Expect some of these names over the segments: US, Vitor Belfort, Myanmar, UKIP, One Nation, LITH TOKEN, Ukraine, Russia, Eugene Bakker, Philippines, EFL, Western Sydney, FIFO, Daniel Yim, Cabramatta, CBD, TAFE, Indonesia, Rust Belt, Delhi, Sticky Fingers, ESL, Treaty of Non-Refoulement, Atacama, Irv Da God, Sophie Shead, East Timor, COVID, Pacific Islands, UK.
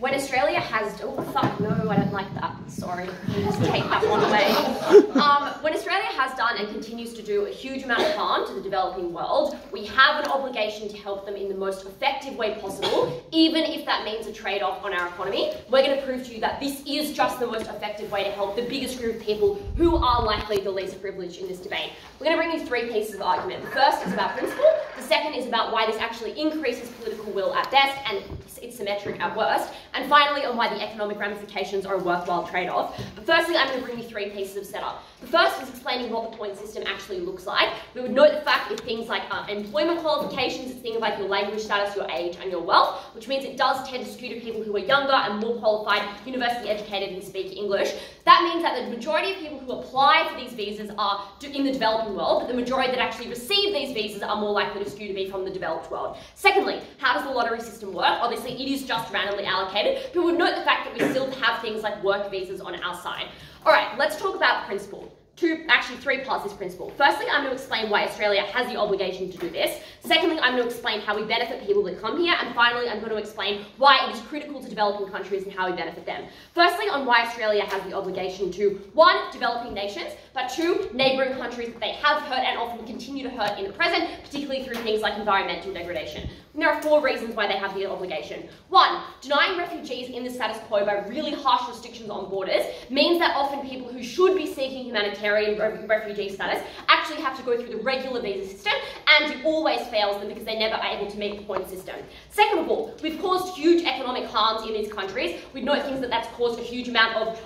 When Australia has, oh fuck, no, I don't like that, sorry, just take that one away. When Australia has done and continues to do a huge amount of harm to the developing world, we have an obligation to help them in the most effective way possible, even if that means a trade-off on our economy. We're going to prove to you that this is just the most effective way to help the biggest group of people who are likely the least privileged in this debate. We're going to bring you three pieces of argument. The first is about principle, the second is about why this actually increases political will at best, and it's symmetric at worst, and finally, on why the economic ramifications are a worthwhile trade-off. But firstly, I'm going to bring you three pieces of setup. The first is explaining what the point system actually looks like. We would note the fact that things like employment qualifications, it's things like your language status, your age, and your wealth, which means it does tend to skew to people who are younger and more qualified, university educated, and speak English. That means that the majority of people who apply for these visas are in the developing world, but the majority that actually receive these visas are more likely to skew to be from the developed world. Secondly, how does the lottery system work? Obviously, it is just randomly allocated. But we'll note the fact that we still have things like work visas on our side. All right, let's talk about principle. Actually three parts of this principle. Firstly, I'm going to explain why Australia has the obligation to do this. Secondly, I'm going to explain how we benefit people that come here. And finally, I'm going to explain why it is critical to developing countries and how we benefit them. Firstly, on why Australia has the obligation to, one, developing nations, but two, neighbouring countries that they have hurt and often continue to hurt in the present, particularly through things like environmental degradation. And there are four reasons why they have the obligation. One, denying refugees in the status quo by really harsh restrictions on borders means that often people who should be seeking humanitarian refugee status actually have to go through the regular visa system, and it always fails them because they never are able to meet the point system. Second of all, we've caused huge economic harms in these countries. We note things that's caused a huge amount of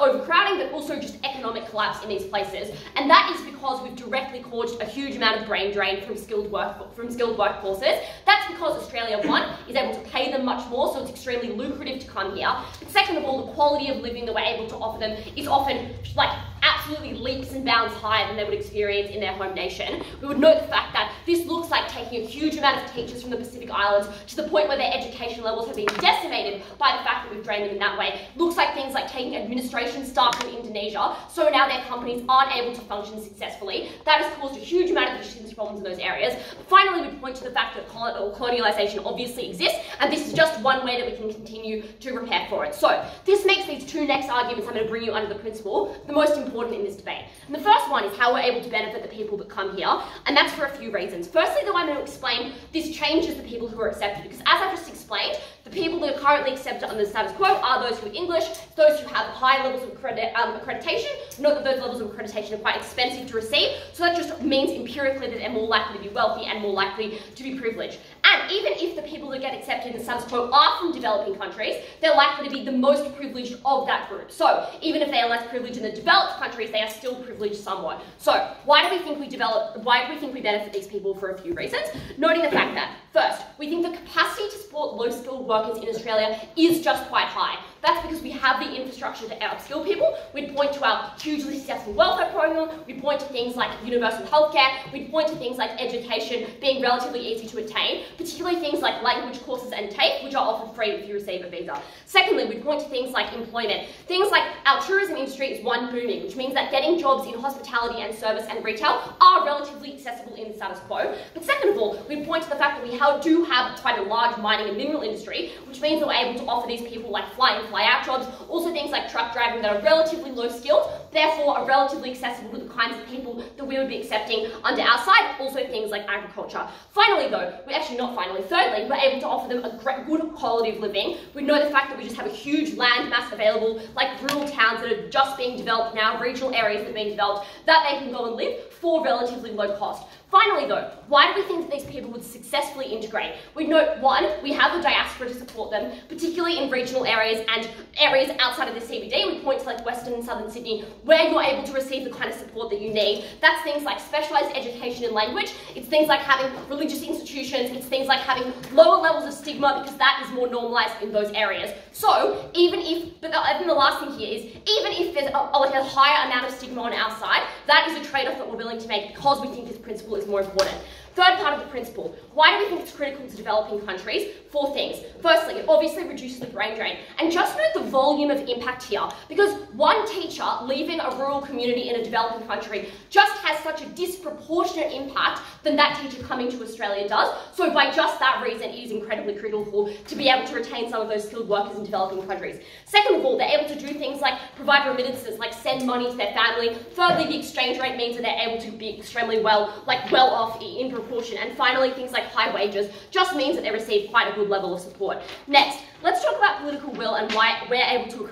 overcrowding, but also just economic collapse in these places. And that is because we've directly caused a huge amount of brain drain from skilled workforces. That's because Australia, one, is able to pay them much more, so it's extremely lucrative to come here. But second of all, the quality of living that we're able to offer them is often like absolutely leaps and bounds higher than they would experience in their home nation. We would note the fact that this looks like taking a huge amount of teachers from the Pacific Islands to the point where their education levels have been decimated by the fact that we've drained them in that way. Looks like things like taking administration staff from Indonesia, so now their companies aren't able to function successfully. That has caused a huge amount of efficiency problems in those areas. But finally, we point to the fact that colonialisation obviously exists, and this is just one way that we can continue to repair for it. So this makes these two next arguments I'm going to bring you under the principle the most important in this debate. And the first one is how we're able to benefit the people that come here, and that's for a few reasons. Firstly, though, I'm going to explain this changes the people who are accepted, because as I've just explained, the people that are currently accepted under the status quo are those who are English, those who have high levels of accreditation. Note that those levels of accreditation are quite expensive to receive, so that just means empirically that they're more likely to be wealthy and more likely to be privileged. And even if the people that get accepted in the status quo are from developing countries, they're likely to be the most privileged of that group. So even if they are less privileged in the developed countries, they are still privileged somewhat. So why do we think we benefit these people? For a few reasons, noting the fact that first, we think the capacity to support low-skilled workers in Australia is just quite high. That's because we have the infrastructure to upskill people. We'd point to our hugely successful welfare program. We'd point to things like universal healthcare. We'd point to things like education being relatively easy to attain, particularly things like language courses and TAFE, which are often free if you receive a visa. Secondly, we'd point to things like employment. Things like our tourism industry is one booming, which means that getting jobs in hospitality and service and retail are relatively accessible in the status quo. But second of all, we'd point to the fact that we do have quite a large mining and mineral industry, which means that we're able to offer these people like flying fly-out jobs, also things like truck driving that are relatively low-skilled, therefore are relatively accessible to the kinds of people that we would be accepting under our side, also things like agriculture. Finally though, thirdly, we're able to offer them a great, good quality of living. We know the fact that we just have a huge land mass available, like rural towns that are just being developed now, regional areas that are being developed, that they can go and live for relatively low cost. Finally though, why do we think that these people would successfully integrate? We note, one, we have the diaspora to support them, particularly in regional areas and areas outside of the CBD. We point to like Western and Southern Sydney, where you're able to receive the kind of support that you need. That's things like specialised education in language, it's things like having religious institutions, it's things like having lower levels of stigma because that is more normalised in those areas. So, even the last thing here is, even if there's a higher amount of stigma on our side, that is a trade-off that we're willing to make because we think this principle is more important. Third part of the principle, why do we think it's critical to developing countries? Four things. Firstly, it obviously reduces the brain drain. And just note the volume of impact here, because one teacher leaving a rural community in a developing country just has such a disproportionate impact than that teacher coming to Australia does. So by just that reason, it is incredibly critical to be able to retain some of those skilled workers in developing countries. Second of all, they're able to do things like provide remittances, like send money to their family. Thirdly, the exchange rate means that they're able to be extremely well off in proportion. And finally, things like high wages just means that they receive quite a good level of support. Next, let's talk about political will and why we're able to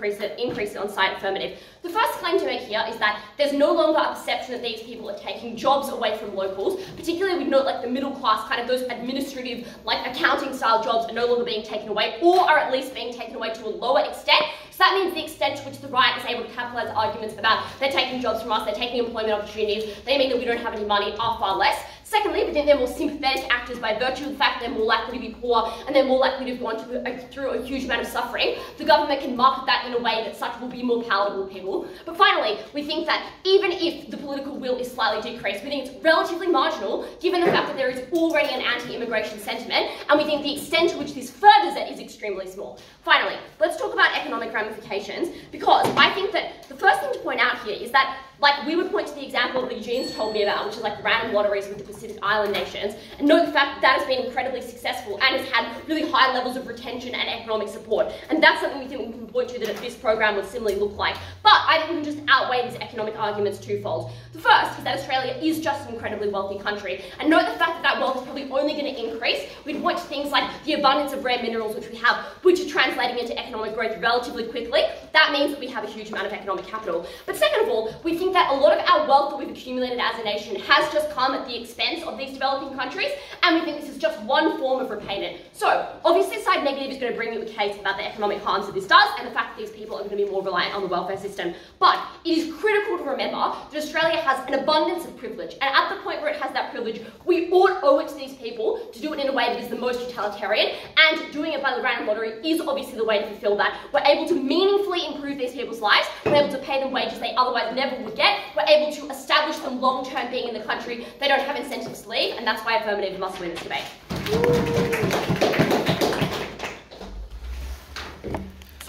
increase it on site affirmative. The first claim to make here is that there's no longer a perception that these people are taking jobs away from locals, particularly we note like the middle class, kind of those administrative, like accounting style jobs are no longer being taken away, or are at least being taken away to a lower extent. So that means the extent to which the right is able to capitalise arguments about they're taking jobs from us, they're taking employment opportunities, they mean that we don't have any money, are far less. Secondly, we think they're more sympathetic actors by virtue of the fact they're more likely to be poor and they're more likely to have gone through a huge amount of suffering. The government can market that in a way that such will be more palatable to people. But finally, we think that even if the political will is slightly decreased, we think it's relatively marginal given the fact that there is already an anti-immigration sentiment, and we think the extent to which this furthers it is extremely small. Finally, let's talk about economic ramifications, because I think that the first thing to point out here is that like we would point to the example that Eugene's told me about, which is like random lotteries with the Pacific Island nations, and note the fact that that has been incredibly successful and has had really high levels of retention and economic support. And that's something we think we can point to that this program would similarly look like. But I think we can just outweigh these economic arguments twofold. The first is that Australia is just an incredibly wealthy country, and note the fact that that wealth is probably only going to increase. We'd point to things like the abundance of rare minerals which we have, which are translating into economic growth relatively quickly. That means that we have a huge amount of economic capital. But second of all, we think that a lot of our wealth that we've accumulated as a nation has just come at the expense of these developing countries, and we think this is just one form of repayment. So obviously side negative is going to bring you a case about the economic harms that this does and the fact that these people are going to be more reliant on the welfare system, but it is critical to remember that Australia has an abundance of privilege, and at the point where it has that privilege we ought owe it to these people to do it in a way that is the most utilitarian, and doing it by the random lottery is obviously the way to fulfill that. We're able to meaningfully improve these people's lives, we're able to pay them wages they otherwise never would get, we're able to establish them long-term being in the country, they don't have incentives to leave, and that's why affirmative must win this debate.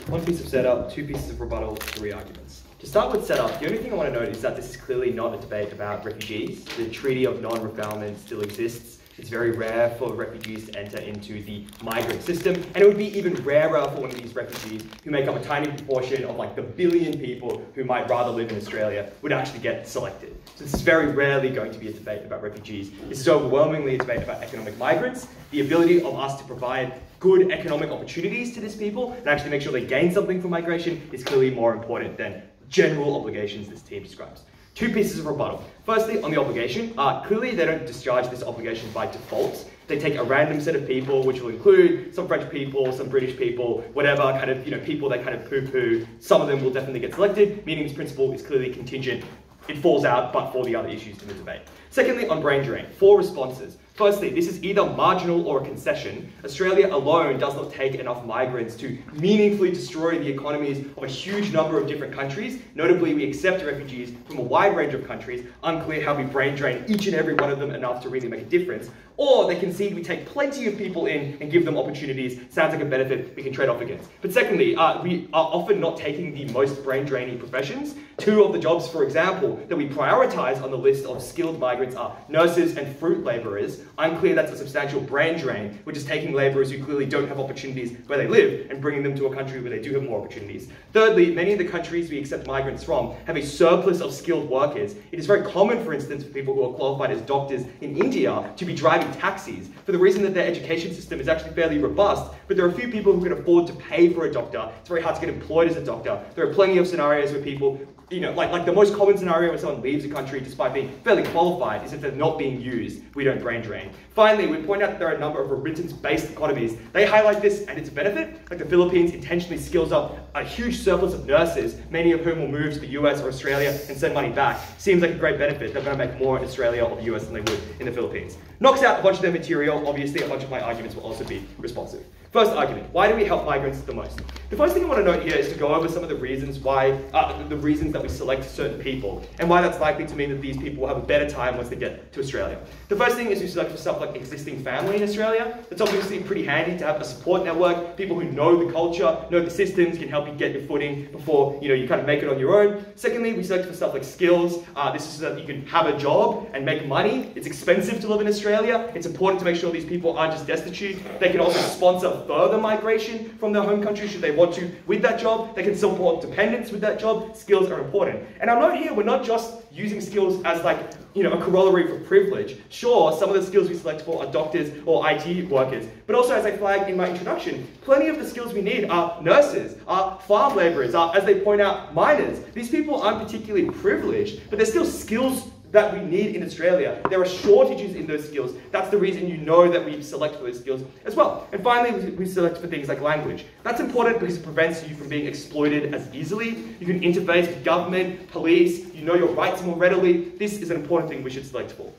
One piece of setup, two pieces of rebuttal, three arguments. To start with setup, the only thing I want to note is that this is clearly not a debate about refugees. The Treaty of Non-Refoulement still exists. It's very rare for refugees to enter into the migrant system, and it would be even rarer for one of these refugees who make up a tiny proportion of like the billion people who might rather live in Australia would actually get selected. So this is very rarely going to be a debate about refugees. This is overwhelmingly a debate about economic migrants, the ability of us to provide good economic opportunities to these people and actually make sure they gain something from migration is clearly more important than general obligations this team describes. Two pieces of rebuttal. Firstly, on the obligation, clearly they don't discharge this obligation by default. They take a random set of people, which will include some French people, some British people, whatever kind of, you know, people they kind of poo-poo. Some of them will definitely get selected, meaning this principle is clearly contingent. It falls out, but for the other issues in the debate. Secondly, on brain drain, four responses. Firstly, this is either marginal or a concession. Australia alone does not take enough migrants to meaningfully destroy the economies of a huge number of different countries. Notably, we accept refugees from a wide range of countries. Unclear how we brain drain each and every one of them enough to really make a difference. Or they concede we take plenty of people in and give them opportunities. Sounds like a benefit we can trade off against. But secondly, we are often not taking the most brain-draining professions. Two of the jobs, for example, that we prioritise on the list of skilled migrants are nurses and fruit labourers. Unclear that's a substantial brain drain, which is taking labourers who clearly don't have opportunities where they live and bringing them to a country where they do have more opportunities. Thirdly, many of the countries we accept migrants from have a surplus of skilled workers. It is very common, for instance, for people who are qualified as doctors in India to be driving taxis for the reason that their education system is actually fairly robust, but there are few people who can afford to pay for a doctor. It's very hard to get employed as a doctor. There are plenty of scenarios where people, you know, like the most common scenario when someone leaves a country despite being fairly qualified is if they're not being used, we don't brain drain. Finally, we point out that there are a number of remittance-based economies. They highlight this and its benefit, like the Philippines intentionally skills up a huge surplus of nurses, many of whom will move to the US or Australia and send money back. Seems like a great benefit. They're going to make more in Australia or the US than they would in the Philippines. Knocks out a bunch of their material. Obviously, a bunch of my arguments will also be responsive. First argument, why do we help migrants the most? The first thing I want to note here is to go over some of the reasons that that we select certain people, and why that's likely to mean that these people will have a better time once they get to Australia. The first thing is you select for stuff like existing family in Australia. It's obviously pretty handy to have a support network, people who know the culture, know the systems, can help you get your footing before you kind of make it on your own. Secondly, we select for stuff like skills. This is so that you can have a job and make money. It's expensive to live in Australia. It's important to make sure these people aren't just destitute. They can also sponsor further migration from their home country should they want to with that job. They can support dependents with that job. Skills are important. And I'll note here, we're not just using skills as like a corollary for privilege. Sure, some of the skills we select for are doctors or IT workers, but also, as I flagged in my introduction, plenty of the skills we need are nurses, are farm laborers, are, as they point out, miners. These people aren't particularly privileged, but they're still skills that we need in Australia. There are shortages in those skills. That's the reason that we select for those skills as well. And finally, we select for things like language. That's important because it prevents you from being exploited as easily. You can interface with government, police, your rights more readily. This is an important thing we should select for.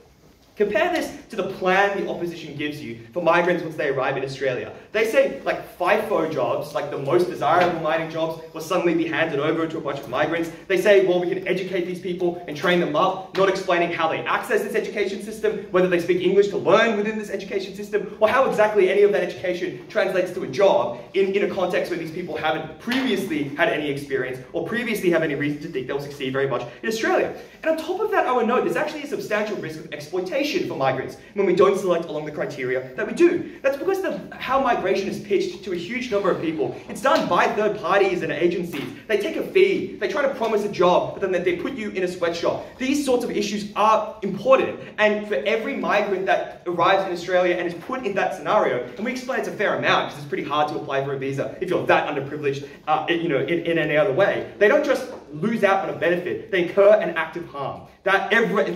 Compare this to the plan the opposition gives you for migrants once they arrive in Australia. They say like FIFO jobs, like the most desirable mining jobs, will suddenly be handed over to a bunch of migrants. They say, well, we can educate these people and train them up, not explaining how they access this education system, whether they speak English to learn within this education system, or how exactly any of that education translates to a job in a context where these people haven't previously had any experience or previously have any reason to think they'll succeed very much in Australia. And on top of that, I would note there's actually a substantial risk of exploitation for migrants when we don't select along the criteria that we do. That's because how migration is pitched to a huge number of people. It's done by third parties and agencies. They take a fee, they try to promise a job, but then they put you in a sweatshop. These sorts of issues are important, and for every migrant that arrives in Australia and is put in that scenario, and we explain it's a fair amount because it's pretty hard to apply for a visa if you're that underprivileged in any other way. They don't just lose out on a benefit, they incur an active harm. For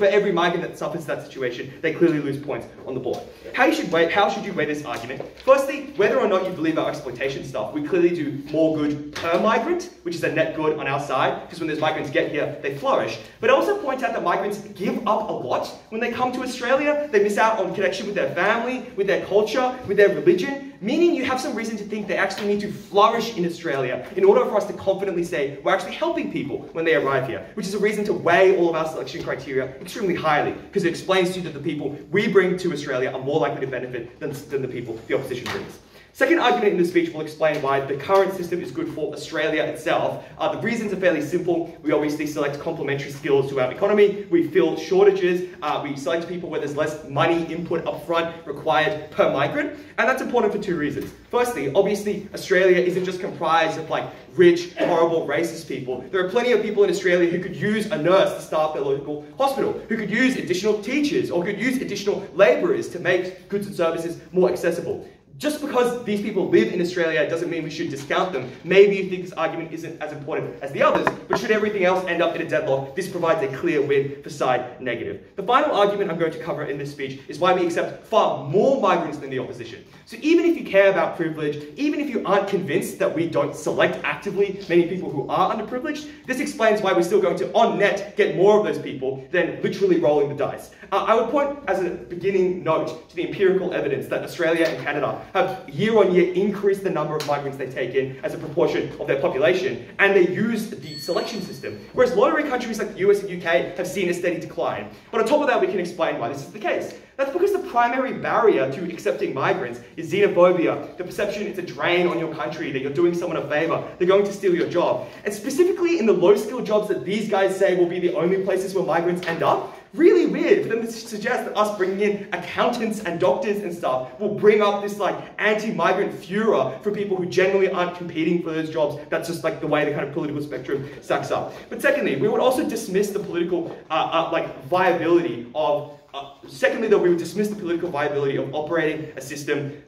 every migrant that suffers that situation, they clearly lose points on the board. How should you weigh this argument? Firstly, whether or not you believe our exploitation stuff, we clearly do more good per migrant, which is a net good on our side, because when those migrants get here, they flourish. But I also point out that migrants give up a lot when they come to Australia. They miss out on connection with their family, with their culture, with their religion, meaning you have some reason to think they actually need to flourish in Australia in order for us to confidently say we're actually helping people when they arrive here, which is a reason to weigh all of our selection criteria extremely highly, because it explains to you that the people we bring to Australia are more likely to benefit than the people the opposition brings. Second argument in this speech will explain why the current system is good for Australia itself. The reasons are fairly simple. We obviously select complementary skills to our economy. We fill shortages. We select people where there's less money input upfront required per migrant. And that's important for two reasons. Firstly, obviously, Australia isn't just comprised of like rich, horrible, racist people. There are plenty of people in Australia who could use a nurse to staff their local hospital, who could use additional teachers or could use additional labourers to make goods and services more accessible. Just because these people live in Australia doesn't mean we should discount them. Maybe you think this argument isn't as important as the others, but should everything else end up in a deadlock, this provides a clear win for side negative. The final argument I'm going to cover in this speech is why we accept far more migrants than the opposition. So even if you care about privilege, even if you aren't convinced that we don't select actively many people who are underprivileged, this explains why we're still going to, on net, get more of those people than literally rolling the dice. I would point, as a beginning note, to the empirical evidence that Australia and Canada have year-on-year increased the number of migrants they take in as a proportion of their population, and they use the selection system, whereas lottery countries like the US and UK have seen a steady decline. But on top of that, we can explain why this is the case. That's because the primary barrier to accepting migrants is xenophobia, the perception it's a drain on your country, that you're doing someone a favour, they're going to steal your job. And specifically in the low-skilled jobs that these guys say will be the only places where migrants end up, really weird for them to suggest that us bringing in accountants and doctors and stuff will bring up this like anti-migrant furor for people who generally aren't competing for those jobs. That's just like the way the kind of political spectrum stacks up. But secondly, we would also dismiss the political viability of operating a system.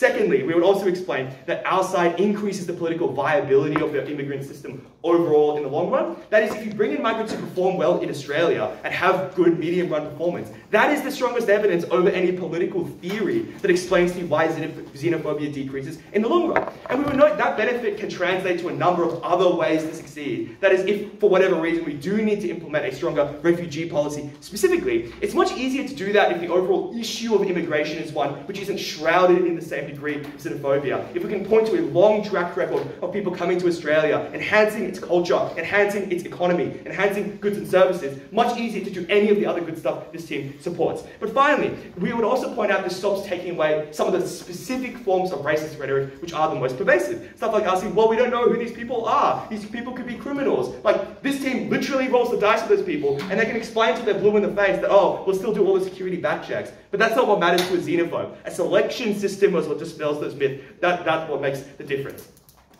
Secondly, we would also explain that our side increases the political viability of the immigrant system overall in the long run. That is, if you bring in migrants who perform well in Australia and have good medium-run performance, That is the strongest evidence over any political theory that explains to you why xenophobia decreases in the long run. And we would note that benefit can translate to a number of other ways to succeed. That is, if for whatever reason we do need to implement a stronger refugee policy specifically, it's much easier to do that if the overall issue of immigration is one which isn't shrouded in the same degree of xenophobia. If we can point to a long track record of people coming to Australia, enhancing its culture, enhancing its economy, enhancing goods and services, much easier to do any of the other good stuff this team supports. But finally, we would also point out this stops taking away some of the specific forms of racist rhetoric which are the most pervasive. Stuff like asking, well, we don't know who these people are. These people could be criminals. Like, this team literally rolls the dice with those people, and they can explain till they're blue in the face that, oh, we'll still do all the security back checks. But that's not what matters to a xenophobe. A selection system is what dispels those myths. That's what makes the difference.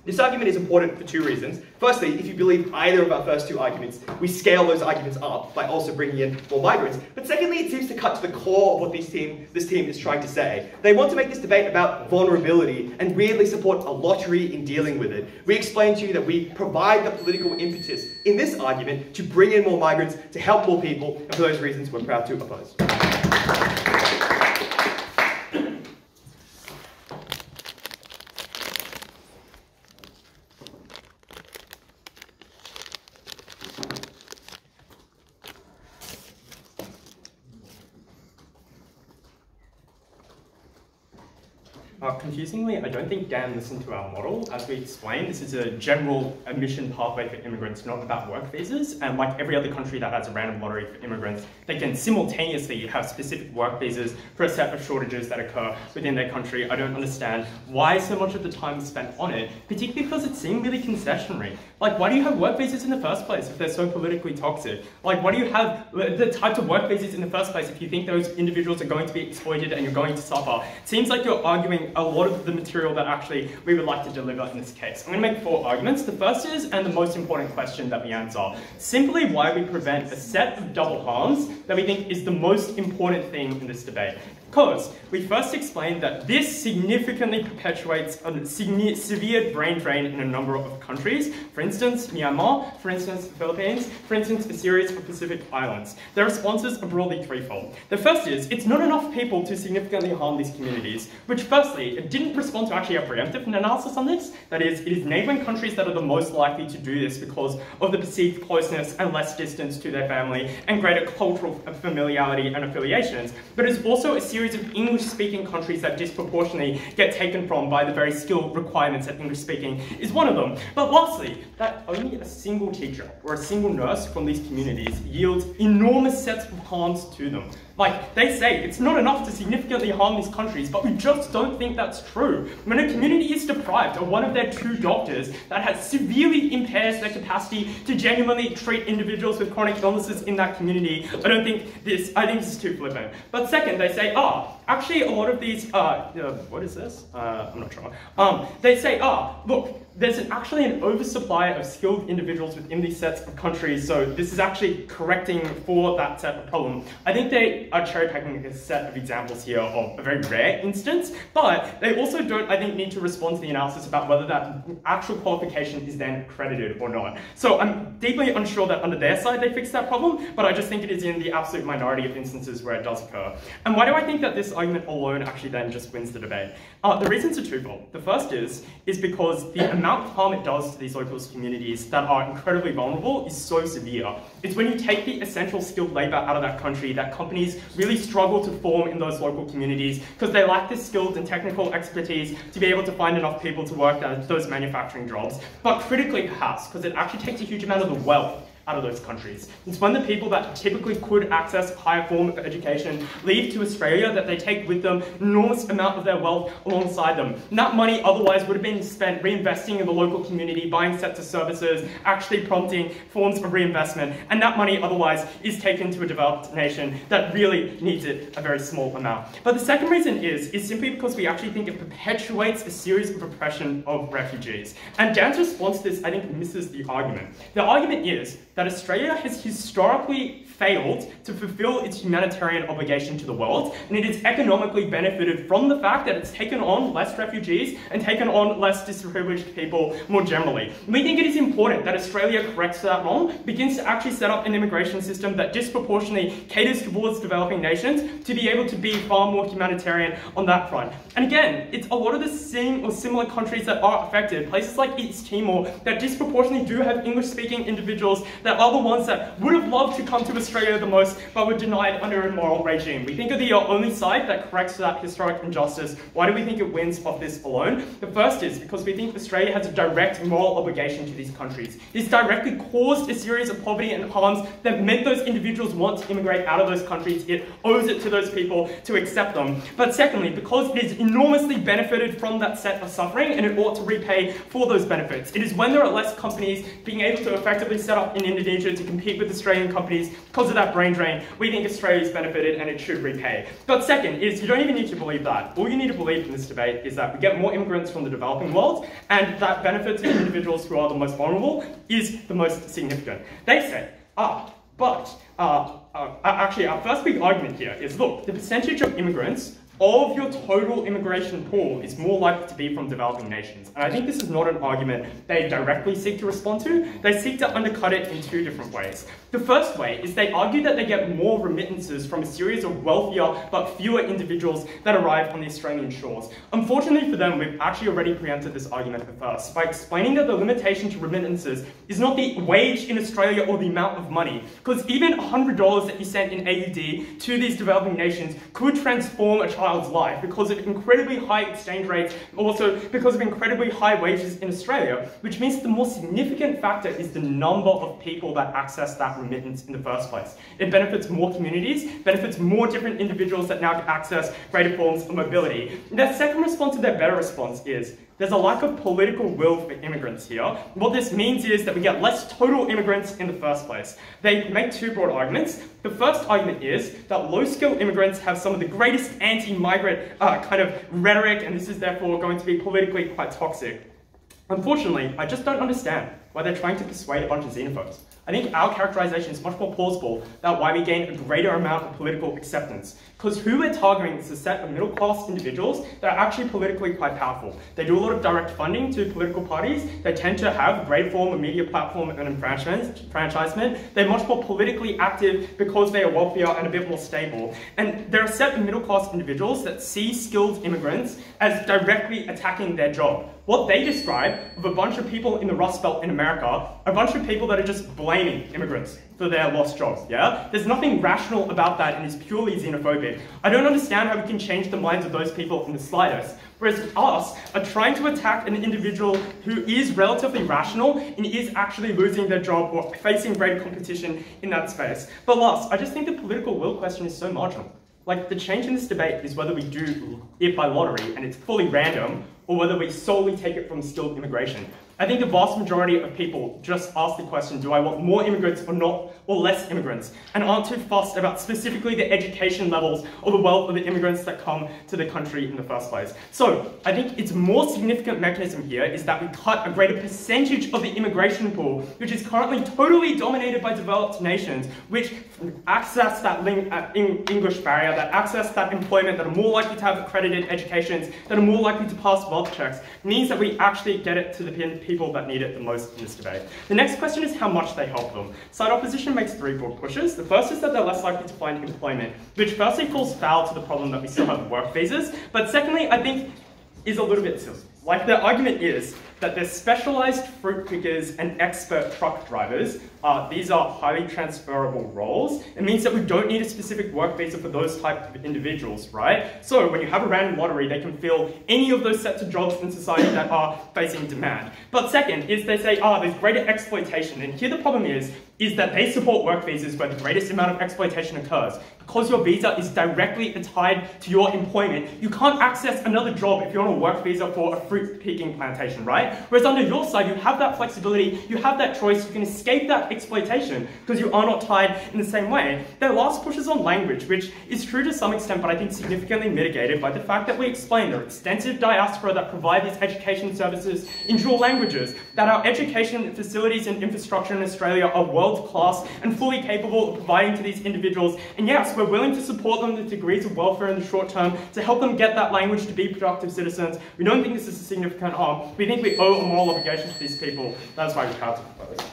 This argument is important for two reasons. Firstly, if you believe either of our first two arguments, we scale those arguments up by also bringing in more migrants. But secondly, it seems to cut to the core of what this team is trying to say. They want to make this debate about vulnerability and weirdly support a lottery in dealing with it. We explain to you that we provide the political impetus in this argument to bring in more migrants, to help more people, and for those reasons we're proud to oppose. Confusingly, I don't think Dan listened to our model. As we explained, this is a general admission pathway for immigrants, not about work visas. And like every other country that has a random lottery for immigrants, they can simultaneously have specific work visas for a set of shortages that occur within their country. I don't understand why so much of the time is spent on it, particularly because it seemed really concessionary. Like, why do you have work visas in the first place if they're so politically toxic? Like, why do you have the types of work visas in the first place if you think those individuals are going to be exploited and you're going to suffer? It seems like you're arguing a lot of the material that actually we would like to deliver in this case. I'm going to make four arguments. The first is, and the most important question that we answer, simply why we prevent a set of double harms that we think is the most important thing in this debate. Because we first explained that this significantly perpetuates a severe brain drain in a number of countries. For instance, Myanmar, for instance, the Philippines, for instance, the series for Pacific Islands. Their responses are broadly threefold. The first is, it's not enough people to significantly harm these communities, which firstly, it didn't respond to actually a preemptive analysis on this. That is, it is neighboring countries that are the most likely to do this because of the perceived closeness and less distance to their family and greater cultural familiarity and affiliations. But it's also a series of English-speaking countries that disproportionately get taken from by the very skill requirements that English-speaking is one of them. But lastly, that only a single teacher or a single nurse from these communities yields enormous sets of harms to them. Like, they say it's not enough to significantly harm these countries, but we just don't think that's true. When a community is deprived of one of their two doctors, that has severely impairs their capacity to genuinely treat individuals with chronic illnesses in that community. I think this is too flippant. But second, they say, actually a lot of these, what is this? I'm not sure. They say, look, there's actually an oversupply of skilled individuals within these sets of countries, so this is actually correcting for that set of problem. I think they are cherry-picking a set of examples here of a very rare instance, but they also don't, I think, need to respond to the analysis about whether that actual qualification is then credited or not. So I'm deeply unsure that under their side they fix that problem, but I just think it is in the absolute minority of instances where it does occur. And why do I think that this argument alone actually then just wins the debate? The reasons are twofold. The first is because the amount of harm it does to these local communities that are incredibly vulnerable is so severe. It's when you take the essential skilled labor out of that country that companies really struggle to form in those local communities because they lack the skills and technical expertise to be able to find enough people to work those manufacturing jobs. But critically perhaps, because it actually takes a huge amount of the wealth out of those countries. It's when the people that typically could access higher form of education leave to Australia that they take with them enormous amount of their wealth alongside them. And that money otherwise would have been spent reinvesting in the local community, buying sets of services, actually prompting forms of reinvestment. And that money otherwise is taken to a developed nation that really needs it a very small amount. But the second reason is simply because we actually think it perpetuates a series of oppression of refugees. And Dan's response to this, I think, misses the argument. The argument is that Australia has historically failed to fulfill its humanitarian obligation to the world, and it has economically benefited from the fact that it's taken on less refugees and taken on less disadvantaged people more generally. We think it is important that Australia corrects that wrong, begins to actually set up an immigration system that disproportionately caters towards developing nations to be able to be far more humanitarian on that front. And again, it's a lot of the same or similar countries that are affected, places like East Timor, that disproportionately do have English-speaking individuals that are the ones that would have loved to come to Australia the most, but were denied under an immoral regime. We think of the only side that corrects that historic injustice. Why do we think it wins off this alone? The first is because we think Australia has a direct moral obligation to these countries. This directly caused a series of poverty and harms that meant those individuals want to immigrate out of those countries. It owes it to those people to accept them. But secondly, because it is enormously benefited from that set of suffering, and it ought to repay for those benefits. It is when there are less companies being able to effectively set up in Indonesia to compete with Australian companies, because of that brain drain, we think Australia's benefited and it should repay. But second is, you don't even need to believe that. All you need to believe in this debate is that we get more immigrants from the developing world, and that benefit to individuals who are the most vulnerable is the most significant. They say, actually our first big argument here is, look, the percentage of immigrants of your total immigration pool is more likely to be from developing nations. And I think this is not an argument they directly seek to respond to. They seek to undercut it in two different ways. The first way is they argue that they get more remittances from a series of wealthier but fewer individuals that arrive on the Australian shores. Unfortunately for them, we've actually already preempted this argument at first by explaining that the limitation to remittances is not the wage in Australia or the amount of money, because even $100 that you sent in AUD to these developing nations could transform a child's life because of incredibly high exchange rates, also because of incredibly high wages in Australia, which means the more significant factor is the number of people that access that remittance in the first place. It benefits more communities, benefits more different individuals that now access greater forms of mobility. And their second response to their better response is, there's a lack of political will for immigrants here. What this means is that we get less total immigrants in the first place. They make two broad arguments. The first argument is that low-skilled immigrants have some of the greatest anti-migrant kind of rhetoric, and this is therefore going to be politically quite toxic. Unfortunately, I just don't understand why they're trying to persuade a bunch of xenophobes. I think our characterization is much more plausible about why we gain a greater amount of political acceptance. Because who we're targeting is a set of middle-class individuals that are actually politically quite powerful. They do a lot of direct funding to political parties. They tend to have a great form of media platform and enfranchisement. They're much more politically active because they are wealthier and a bit more stable. And they're a set of middle-class individuals that see skilled immigrants as directly attacking their job. What they describe of a bunch of people in the Rust Belt in America are a bunch of people that are just blaming immigrants for their lost jobs, yeah? There's nothing rational about that, and it's purely xenophobic. I don't understand how we can change the minds of those people in the slightest. Whereas us are trying to attack an individual who is relatively rational and is actually losing their job or facing great competition in that space. But last, I just think the political will question is so marginal. Like, the change in this debate is whether we do it by lottery and it's fully random, or whether we solely take it from skilled immigration. I think the vast majority of people just ask the question, do I want more immigrants or not, or less immigrants, and aren't too fussed about specifically the education levels or the wealth of the immigrants that come to the country in the first place. So I think its more significant mechanism here is that we cut a greater percentage of the immigration pool, which is currently totally dominated by developed nations, which access that English barrier, that access that employment, that are more likely to have accredited educations, that are more likely to pass wealth checks, means that we actually get it to the people that need it the most in this debate. The next question is how much they help them. Side opposition makes three broad pushes. The first is that they're less likely to find employment, which firstly falls foul to the problem that we still have work visas, but secondly, I think, is a little bit silly. Like, their argument is that they're specialized fruit pickers and expert truck drivers. These are highly transferable roles. It means that we don't need a specific work visa for those type of individuals, right? So when you have a random lottery, they can fill any of those sets of jobs in society that are facing demand. But second is they say, there's greater exploitation. And here the problem is that they support work visas where the greatest amount of exploitation occurs. Because your visa is directly tied to your employment, you can't access another job if you're on a work visa for a free fruit picking plantation, right? Whereas under your side, you have that flexibility, you have that choice, you can escape that exploitation because you are not tied in the same way. Their last push is on language, which is true to some extent, but I think significantly mitigated by the fact that we explain their extensive diaspora that provide these education services in dual languages, that our education facilities and infrastructure in Australia are world-class and fully capable of providing to these individuals. And yes, we're willing to support them with degrees of welfare in the short term to help them get that language to be productive citizens. We don't think this is a significant harm. We think we owe a moral obligation to these people. That's why we have to propose.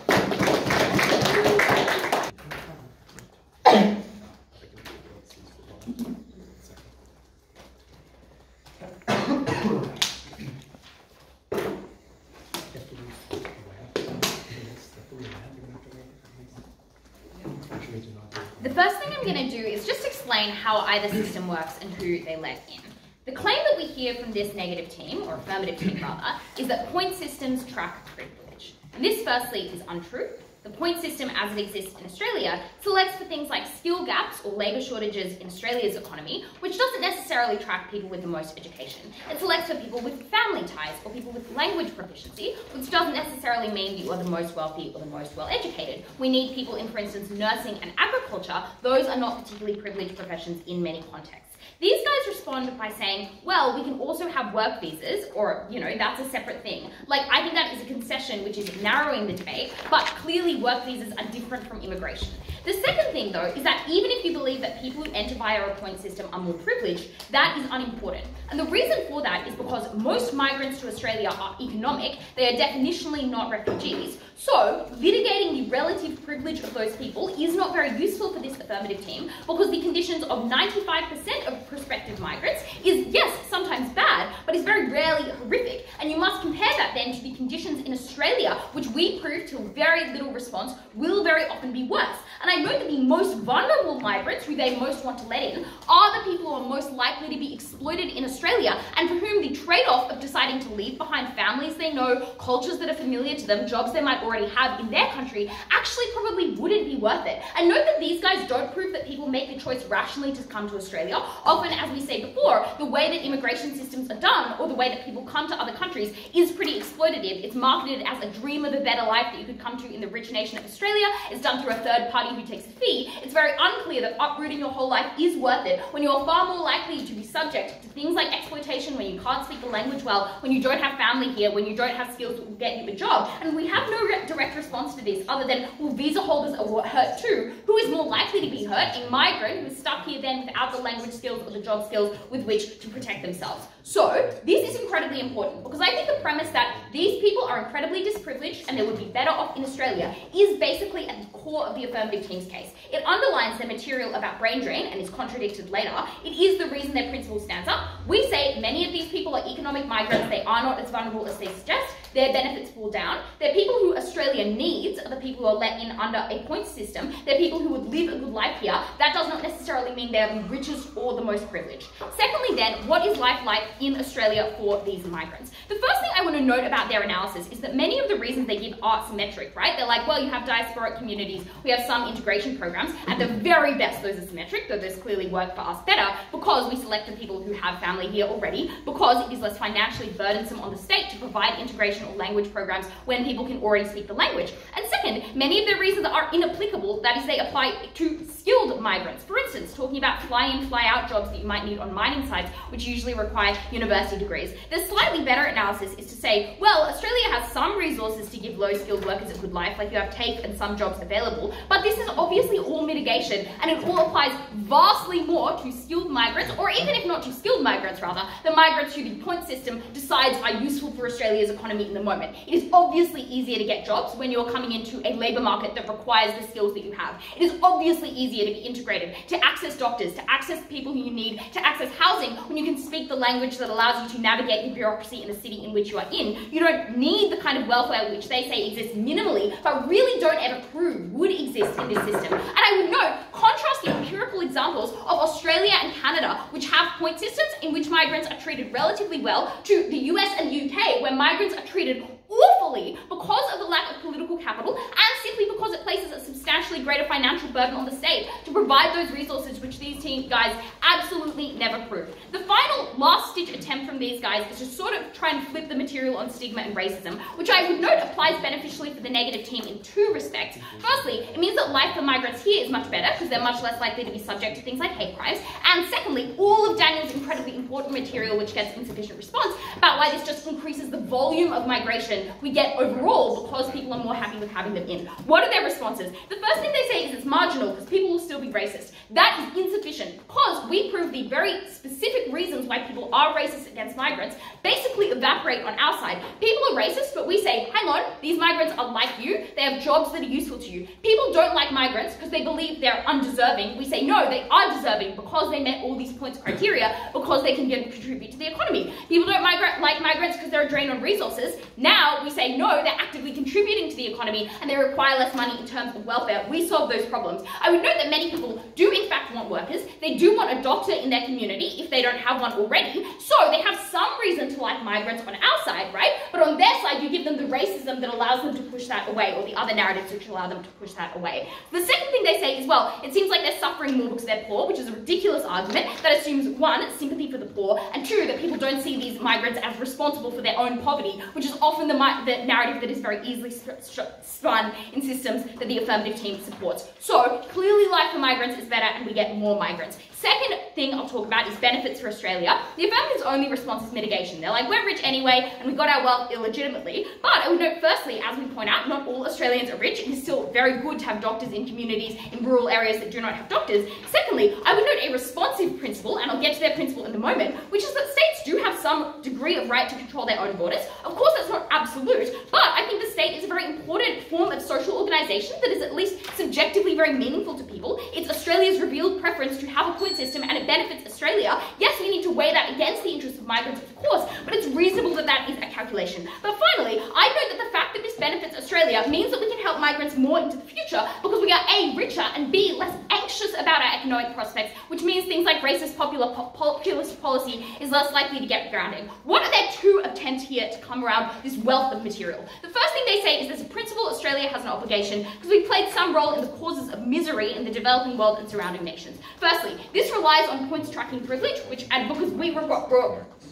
How either system works and who they let in. The claim that we hear from this negative team, or affirmative team rather, is that point systems track privilege. And this firstly is untrue. The point system as it exists in Australia selects for things like skill gaps or labour shortages in Australia's economy, which doesn't necessarily track people with the most education. It selects for people with family ties or people with language proficiency, which doesn't necessarily mean you are the most wealthy or the most well-educated. We need people in, for instance, nursing and agriculture. Those are not particularly privileged professions in many contexts. These guys respond by saying, well, we can also have work visas, or, you know, that's a separate thing. Like, I think that is a concession which is narrowing the debate, but clearly work visas are different from immigration. The second thing, though, is that even if you believe that people who enter via a point system are more privileged, that is unimportant. And the reason for that is because most migrants to Australia are economic, they are definitionally not refugees. So, litigating the relative privilege of those people is not very useful for this affirmative team, because the conditions of 95% of prospective migrants is, yes, sometimes bad, but is very rarely horrific. And you must compare that then to the conditions in Australia, which we prove to very little response will very often be worse. And I know that the most vulnerable migrants, who they most want to let in, are the people who are most likely to be exploited in Australia, and for whom the trade-off of deciding to leave behind families they know, cultures that are familiar to them, jobs they might already have in their country, actually probably wouldn't be worth it. And note that these guys don't prove that people make the choice rationally to come to Australia. Often, as we say before, the way that immigration systems are done, or the way that people come to other countries, is pretty exploitative. It's marketed as a dream of a better life that you could come to in the rich nation of Australia. It's done through a third party who takes a fee. It's very unclear that uprooting your whole life is worth it, when you're far more likely to be subject to things like exploitation, when you can't speak the language well, when you don't have family here, when you don't have skills that will get you a job. And we have no direct response to this other than, well, visa holders are hurt too. Who is more likely to be hurt? A migrant who is stuck here then without the language skills or the job skills with which to protect themselves. So this is incredibly important, because I think the premise that these people are incredibly disprivileged and they would be better off in Australia is basically at the core of the affirmative team's case. It underlines their material about brain drain and is contradicted later. It is the reason their principle stands up. We say many of these people are economic migrants, they are not as vulnerable as they suggest, their benefits fall down. They're people who Australia needs are the people who are let in under a points system. They're people who would live a good life here. That does not necessarily mean they are the richest or the most privileged. Secondly then, what is life like in Australia for these migrants? The first thing I want to note about their analysis is that many of the reasons they give are symmetric, right? They're like, well, you have diasporic communities, we have some integration programs. At the very best, those are symmetric, though those clearly work for us better because we select the people who have family here already, because it is less financially burdensome on the state to provide integration or language programs when people can already speak the language. And second, many of the reasons are inapplicable, that is, they apply to skilled migrants. For instance, talking about fly-in, fly-out jobs that you might need on mining sites, which usually require university degrees. The slightly better analysis is to say, well, Australia has some resources to give low-skilled workers a good life, like you have TAFE and some jobs available, but this is obviously all mitigation, and it all applies vastly more to skilled migrants, or even if not to skilled migrants, rather, the migrants who the point system decides are useful for Australia's economy in the moment. It is obviously easier to get jobs when you're coming into a labour market that requires the skills that you have. It is obviously easier to be integrated, to access doctors, to access people who you need, to access housing when you can speak the language that allows you to navigate the bureaucracy in the city in which you are in. You don't need the kind of welfare which they say exists minimally, but really don't ever prove would exist in this system. And I would note, contrast the empirical examples of Australia and Canada, which have point systems in which migrants are treated relatively well, to the US and UK, where migrants are treated awfully because of the lack of political capital and simply because it places a substantially greater financial burden on the state to provide those resources which the these team guys absolutely never proved. The final last-ditch attempt from these guys is to sort of try and flip the material on stigma and racism, which I would note applies beneficially for the negative team in two respects. Firstly, it means that life for migrants here is much better because they're much less likely to be subject to things like hate crimes. And secondly, all of Daniel's incredibly important material, which gets insufficient response, about why this just increases the volume of migration we get overall because people are more happy with having them in. What are their responses? The first thing they say is it's marginal because people will still be racist. That is insufficient because we prove the very specific reasons why people are racist against migrants basically evaporate on our side. People are racist, but we say, hang on, these migrants are like you. They have jobs that are useful to you. People don't like migrants because they believe they're undeserving. We say, no, they are deserving because they met all these points criteria because they can contribute to the economy. People don't like migrants because they're a drain on resources. Now we say, no, they're actively contributing to the economy and they require less money in terms of welfare. We solve those problems. I would note that many people do in fact want workers. They do want a doctor in their community if they don't have one already. So they have some reason to like migrants on our side, right? But on their side, you give them the racism that allows them to push that away, or the other narratives which allow them to push that away. The second thing they say is, well, it seems like they're suffering more because they're poor, which is a ridiculous argument that assumes, one, sympathy for the poor, and two, that people don't see these migrants as responsible for their own poverty, which is often the narrative that is very easily spun in systems that the affirmative team supports. So clearly life for migrants is better and we get more migrants. Second thing I'll talk about is benefits for Australia. The affirmative's only response is mitigation. They're like, we're rich anyway and we got our wealth illegitimately. But I would note firstly, as we point out, not all Australians are rich. It is still very good to have doctors in communities in rural areas that do not have doctors. Secondly, I would note a responsive principle, and I'll get to their principle in the moment, which is that states do have some degree of right to control their own borders. Of course, that's not absolute, but I think the state is a very important form of social organisation that is at least subjectively very meaningful to people. It's Australia's revealed preference to have a point system and it benefits Australia. Yes, we need to weigh that against the interests of migrants, of course, but it's reasonable that that is a calculation. But finally, I note that the fact that this benefits Australia means that we can help migrants more into the future because we are A, richer, and B, less anxious about our economic prospects, which means things like racist populist policy is less likely to get grounded. What are their two attempts here to come around this wealth of material? The first thing they say is there's a principle Australia has an obligation because we played some role in the causes of misery in the developing world and surrounding nations. Firstly, this relies on points tracking privilege, which advocates we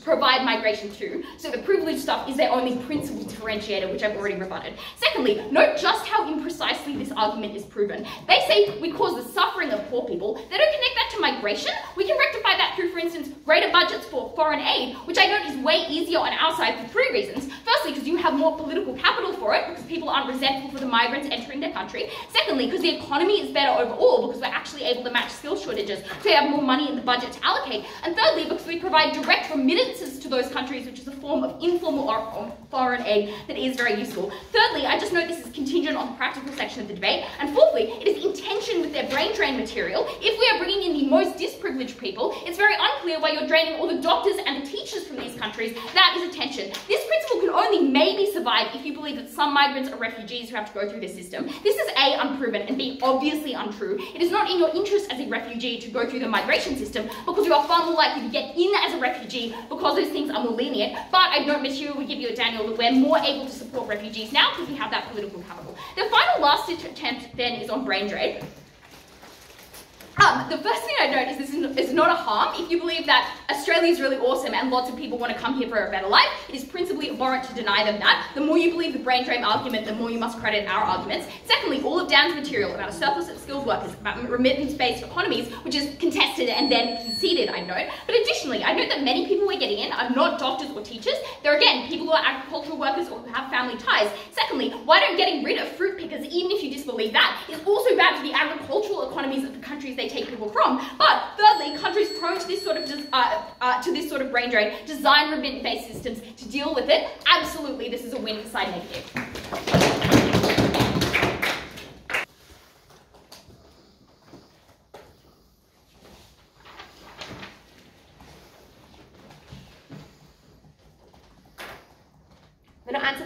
provide migration to, so the privilege stuff is their only principal differentiator, which I've already rebutted. Secondly, note just how imprecisely this argument is proven. They say we cause the suffering of poor people. They don't connect that to migration. We can rectify that through, for instance, greater budgets for foreign aid, which I note is way easier on our side for three reasons. Firstly, because you have more political capital for it, because people aren't resentful for the migrants entering their country. Secondly, because the economy is better overall, because we're actually able to match skill shortages, so we have more money in the budget to allocate. And thirdly, because we provide direct remittance to those countries, which is a form of informal or foreign aid that is very useful. Thirdly, I just note this is contingent on the practical section of the debate. And fourthly, it is in tension with their brain drain material. If we are bringing in the most disprivileged people, it's very unclear why you're draining all the doctors and the teachers from these countries. That is a tension. This principle can only maybe survive if you believe that some migrants are refugees who have to go through this system. This is A, unproven, and B, obviously untrue. It is not in your interest as a refugee to go through the migration system because you are far more likely to get in as a refugee because those things are more lenient, but I note material we give you, Daniel, that we're more able to support refugees now because we have that political capital. The final last-ditch attempt then is on brain drain. The first thing I note is this is not a harm. If you believe that Australia is really awesome and lots of people want to come here for a better life, it is principally abhorrent to deny them that. The more you believe the brain drain argument, the more you must credit our arguments. Secondly, all of Dan's material about a surplus of skilled workers, about remittance-based economies, which is contested and then conceded, I note. But additionally, I note that many people we're getting in are not doctors or teachers. They're, again, people who are agricultural workers or who have family ties. Secondly, why don't getting rid of fruit pickers, even if you disbelieve that, is also bad for the agricultural economies of the countries they take people from. But thirdly, countries prone to this sort of brain drain design remittance-based systems to deal with it. Absolutely, this is a win for side negative.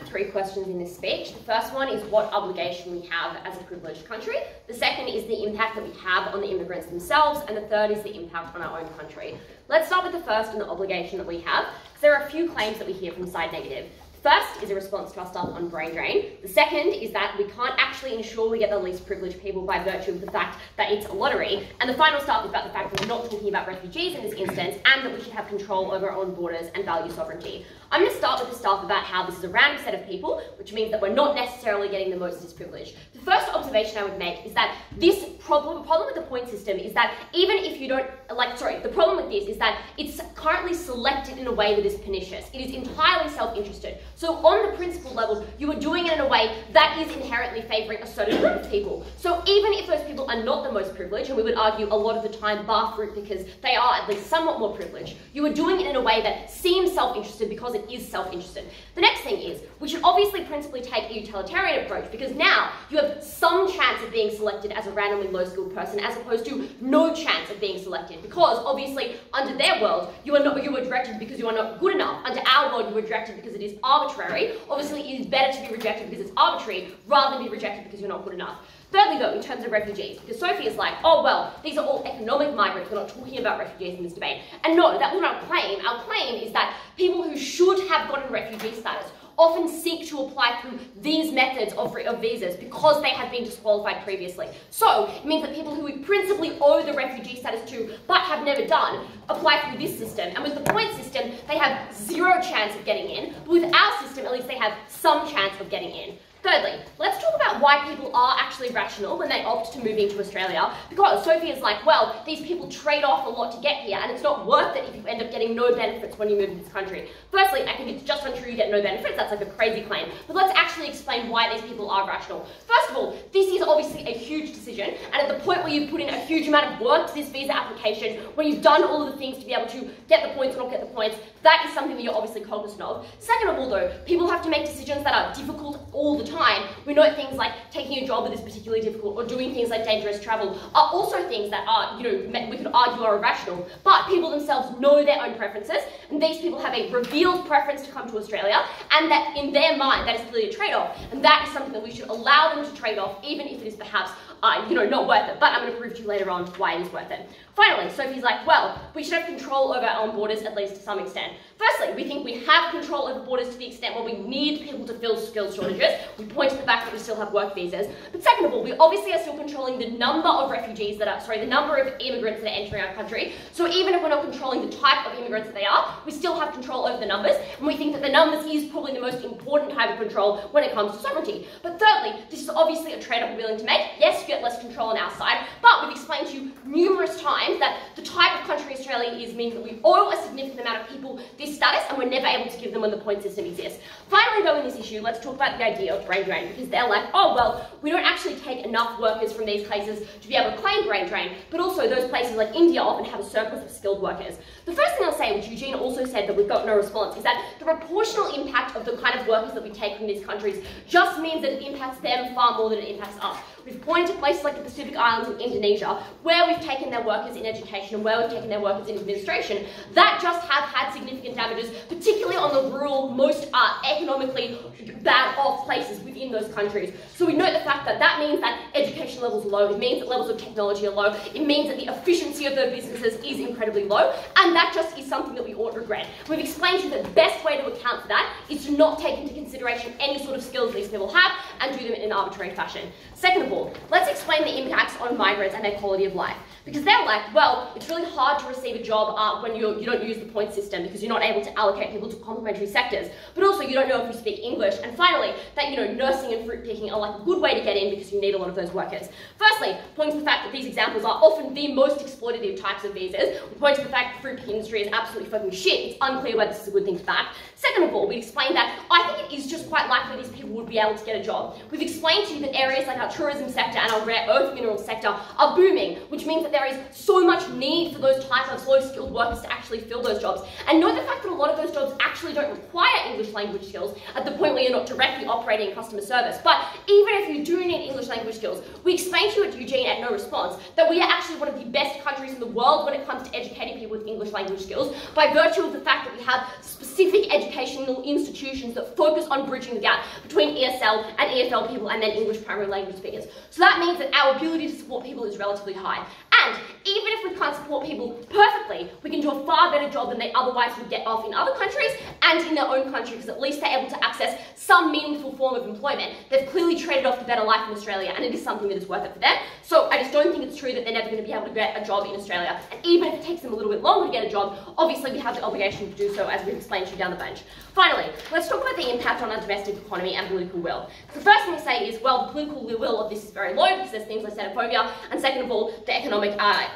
Three questions in this speech. The first one is what obligation we have as a privileged country. The second is the impact that we have on the immigrants themselves, and the third is the impact on our own country. Let's start with the first and the obligation that we have, because there are a few claims that we hear from side negative. first is a response to our stuff on brain drain. The second is that we can't actually ensure we get the least privileged people by virtue of the fact that it's a lottery. And the final stuff is about the fact that we're not talking about refugees in this instance, and that we should have control over our own borders and value sovereignty. I'm going to start with the stuff about how this is a random set of people, which means that we're not necessarily getting the most disprivileged. The first observation I would make is that this problem with the point system is that even if you don't, the problem with this is that it's currently selected in a way that is pernicious. It is entirely self-interested. So on the principle level, you are doing it in a way that is inherently favouring a certain group of people. So even if those people are not the most privileged, and we would argue a lot of the time bar fruit because they are at least somewhat more privileged, you are doing it in a way that seems self-interested because it is self-interested. The next thing is, we should obviously principally take a utilitarian approach, because now you have some chance of being selected as a randomly low-skilled person as opposed to no chance of being selected, because obviously under their world you were rejected because you are not good enough. Under our world you were rejected because it is arbitrary. Obviously it is better to be rejected because it's arbitrary rather than be rejected because you're not good enough. Thirdly though, in terms of refugees, because Sophie is like, oh well, these are all economic migrants, we're not talking about refugees in this debate. And no, that wasn't our claim. Our claim is that people who should have gotten refugee status often seek to apply through these methods of visas because they have been disqualified previously. So it means that people who we principally owe the refugee status to but have never done apply through this system. And with the point system, they have zero chance of getting in, but with our system, at least they have some chance of getting in. Thirdly, let's talk about why people are actually rational when they opt to moving to Australia, because Sophie is like, well, these people trade off a lot to get here and it's not worth it if you end up getting no benefits when you move to this country. Firstly, I think it's just untrue you get no benefits, that's like a crazy claim, but let's actually explain why these people are rational. First of all, this is obviously a huge decision, and at the point where you put in a huge amount of work to this visa application, when you've done all of the things to be able to get the points or not get the points, that is something that you're obviously cognizant of. Second of all though, people have to make decisions that are difficult all the time. We know things like taking a job that is particularly difficult or doing things like dangerous travel are also things that are, we could argue are irrational, but people themselves know their own preferences, and these people have a revealed preference to come to Australia, and that in their mind, that is clearly a trade-off, and that is something that we should allow them to trade off, even if it is perhaps, not worth it, but I'm going to prove to you later on why it is worth it. Finally, Sophie's like, well, we should have control over our own borders, at least to some extent. Firstly, we think we have control over borders to the extent where we need people to fill skill shortages. We point to the fact that we still have work visas. But second of all, we obviously are still controlling the number of the number of immigrants that are entering our country. So even if we're not controlling the type of immigrants that they are, we still have control over the numbers. And we think that the numbers is probably the most important type of control when it comes to sovereignty. But thirdly, this is obviously a trade-off we're willing to make. Yes, you get less control on our side, but we've explained to you numerous times that the type of country Australia is means that we owe a significant amount of people this status, and we're never able to give them when the point system exists. Finally though, in this issue, let's talk about the idea of brain drain, because they're like, oh well, we don't actually take enough workers from these places to be able to claim brain drain, but also those places like India often have a surplus of skilled workers. The first thing I'll say, which Eugene also said that we've got no response, is that the proportional impact of the kind of workers that we take from these countries just means that it impacts them far more than it impacts us. We've pointed to places like the Pacific Islands and Indonesia, where we've taken their workers in education and where we've taken their workers in administration, that just have had significant damages, particularly on the rural, most economically bad off places within those countries. So we note the fact that that means that education levels are low, it means that levels of technology are low, it means that the efficiency of their businesses is incredibly low, and that just is something that we ought to regret. We've explained to you that the best way to account for that is to not take into consideration any sort of skills these people have and do them in an arbitrary fashion. Second of all, let's explain the impacts on migrants and their quality of life. Because they're like, well, it's really hard to receive a job when you don't use the point system because you're not able to allocate people to complementary sectors. But also, you don't know if you speak English. And finally, that nursing and fruit picking are like a good way to get in because you need a lot of those workers. Firstly, pointing to the fact that these examples are often the most exploitative types of visas. We point to the fact that the fruit picking industry is absolutely fucking shit. It's unclear whether this is a good thing for that. Second of all, we explained that I think it is just quite likely these people would be able to get a job. We've explained to you that areas like our tourism sector and our rare earth mineral sector are booming, which means that there is so much need for those types of low-skilled workers to actually fill those jobs. And note the fact that a lot of those jobs actually don't require English language skills at the point where you're not directly operating in customer service. But even if you do need English language skills, we explained to you at Eugene at No Response that we are actually one of the best countries in the world when it comes to educating people with English language skills by virtue of the fact that we have specific educational institutions that focus on bridging the gap between ESL and EFL people and then English primary language speakers. So that means that our ability to support people is relatively high. And even if we can't support people perfectly, we can do a far better job than they otherwise would get off in other countries and in their own country, because at least they're able to access some meaningful form of employment. They've clearly traded off the better life in Australia, and it is something that is worth it for them. So I just don't think it's true that they're never going to be able to get a job in Australia. And even if it takes them a little bit longer to get a job, obviously we have the obligation to do so, as we've explained to you down the bench. Finally, let's talk about the impact on our domestic economy and political will. The first thing we say is, well, the political will of this is very low because there's things like xenophobia, and second of all, the economic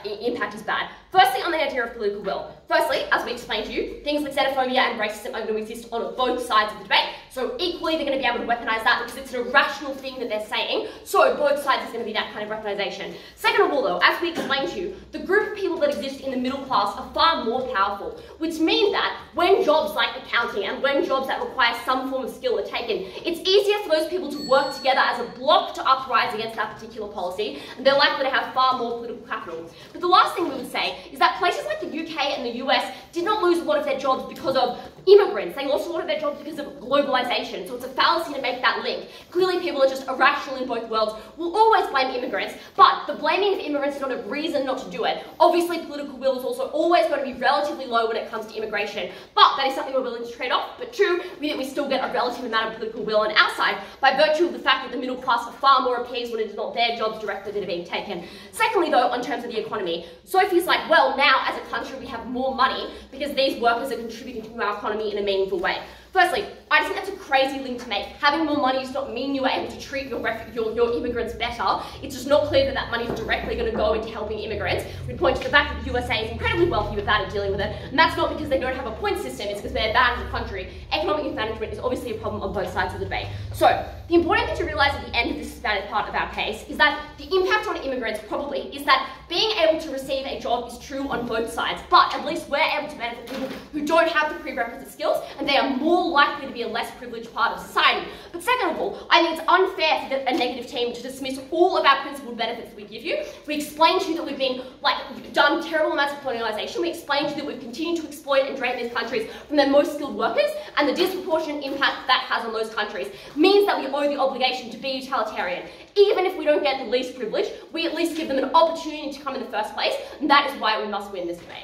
impact is bad. Firstly, on the idea of political will. Firstly, as we explained to you, things like xenophobia and racism are going to exist on both sides of the debate. So equally, they're going to be able to weaponise that because it's an irrational thing that they're saying. So both sides is going to be that kind of weaponisation. Second of all, though, as we explained to you, the group of people that exist in the middle class are far more powerful, which means that when jobs like accounting and when jobs that require some form of skill are taken, it's easier for those people to work together as a block to uprise against that particular policy, and they're likely to have far more political capital. But the last thing we would say is that places like the UK and the US did not lose a lot of their jobs because of immigrants. They lost a lot of their jobs because of globalization. So it's a fallacy to make that link. Clearly people are just irrational in both worlds. We'll always blame immigrants, but the blaming of immigrants is not a reason not to do it. Obviously political will is also always going to be relatively low when it comes to immigration, but that is something we're willing to trade off. But true, we still get a relative amount of political will on our side by virtue of the fact that the middle class are far more appeased when it is not their jobs directly that are being taken. Secondly though, on terms of the economy, Sophie's like, well, now as a country we have more money because these workers are contributing to our economy in a meaningful way. Firstly, I just think that's a crazy link to make. Having more money does not mean you are able to treat your immigrants better. It's just not clear that that money is directly going to go into helping immigrants. We point to the fact that the USA is incredibly wealthy but bad at dealing with it, and that's not because they don't have a point system, it's because they're bad as a country. Economic management is obviously a problem on both sides of the debate. So, the important thing to realise at the end of this part of our case is that the impact on immigrants probably is that being able to receive a job is true on both sides, but at least we're able to benefit people who don't have the prerequisite skills, and they are more likely to be a less privileged part of society. But second of all, I think it's unfair for a negative team to dismiss all of our principal benefits we give you. We explained to you that we've been, done terrible amounts of colonialisation. We explained to you that we've continued to exploit and drain these countries from their most skilled workers, and the disproportionate impact that has on those countries means that we owe the obligation to be utilitarian. Even if we don't get the least privilege, we at least give them an opportunity to come in the first place, and that is why we must win this debate.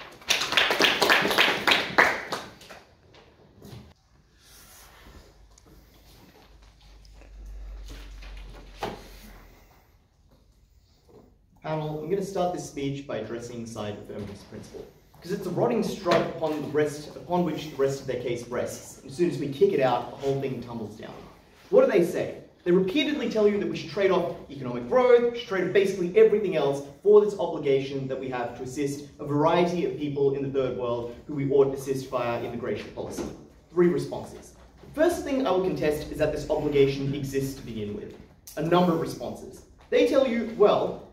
Panel, I'm going to start this speech by addressing side of Birmingham's principle, because it's a rotting strike upon which the rest of their case rests. As soon as we kick it out, the whole thing tumbles down. What do they say? They repeatedly tell you that we should trade off economic growth, we should trade off basically everything else for this obligation that we have to assist a variety of people in the third world who we ought to assist via immigration policy. Three responses. The first thing I will contest is that this obligation exists to begin with. A number of responses. They tell you, well,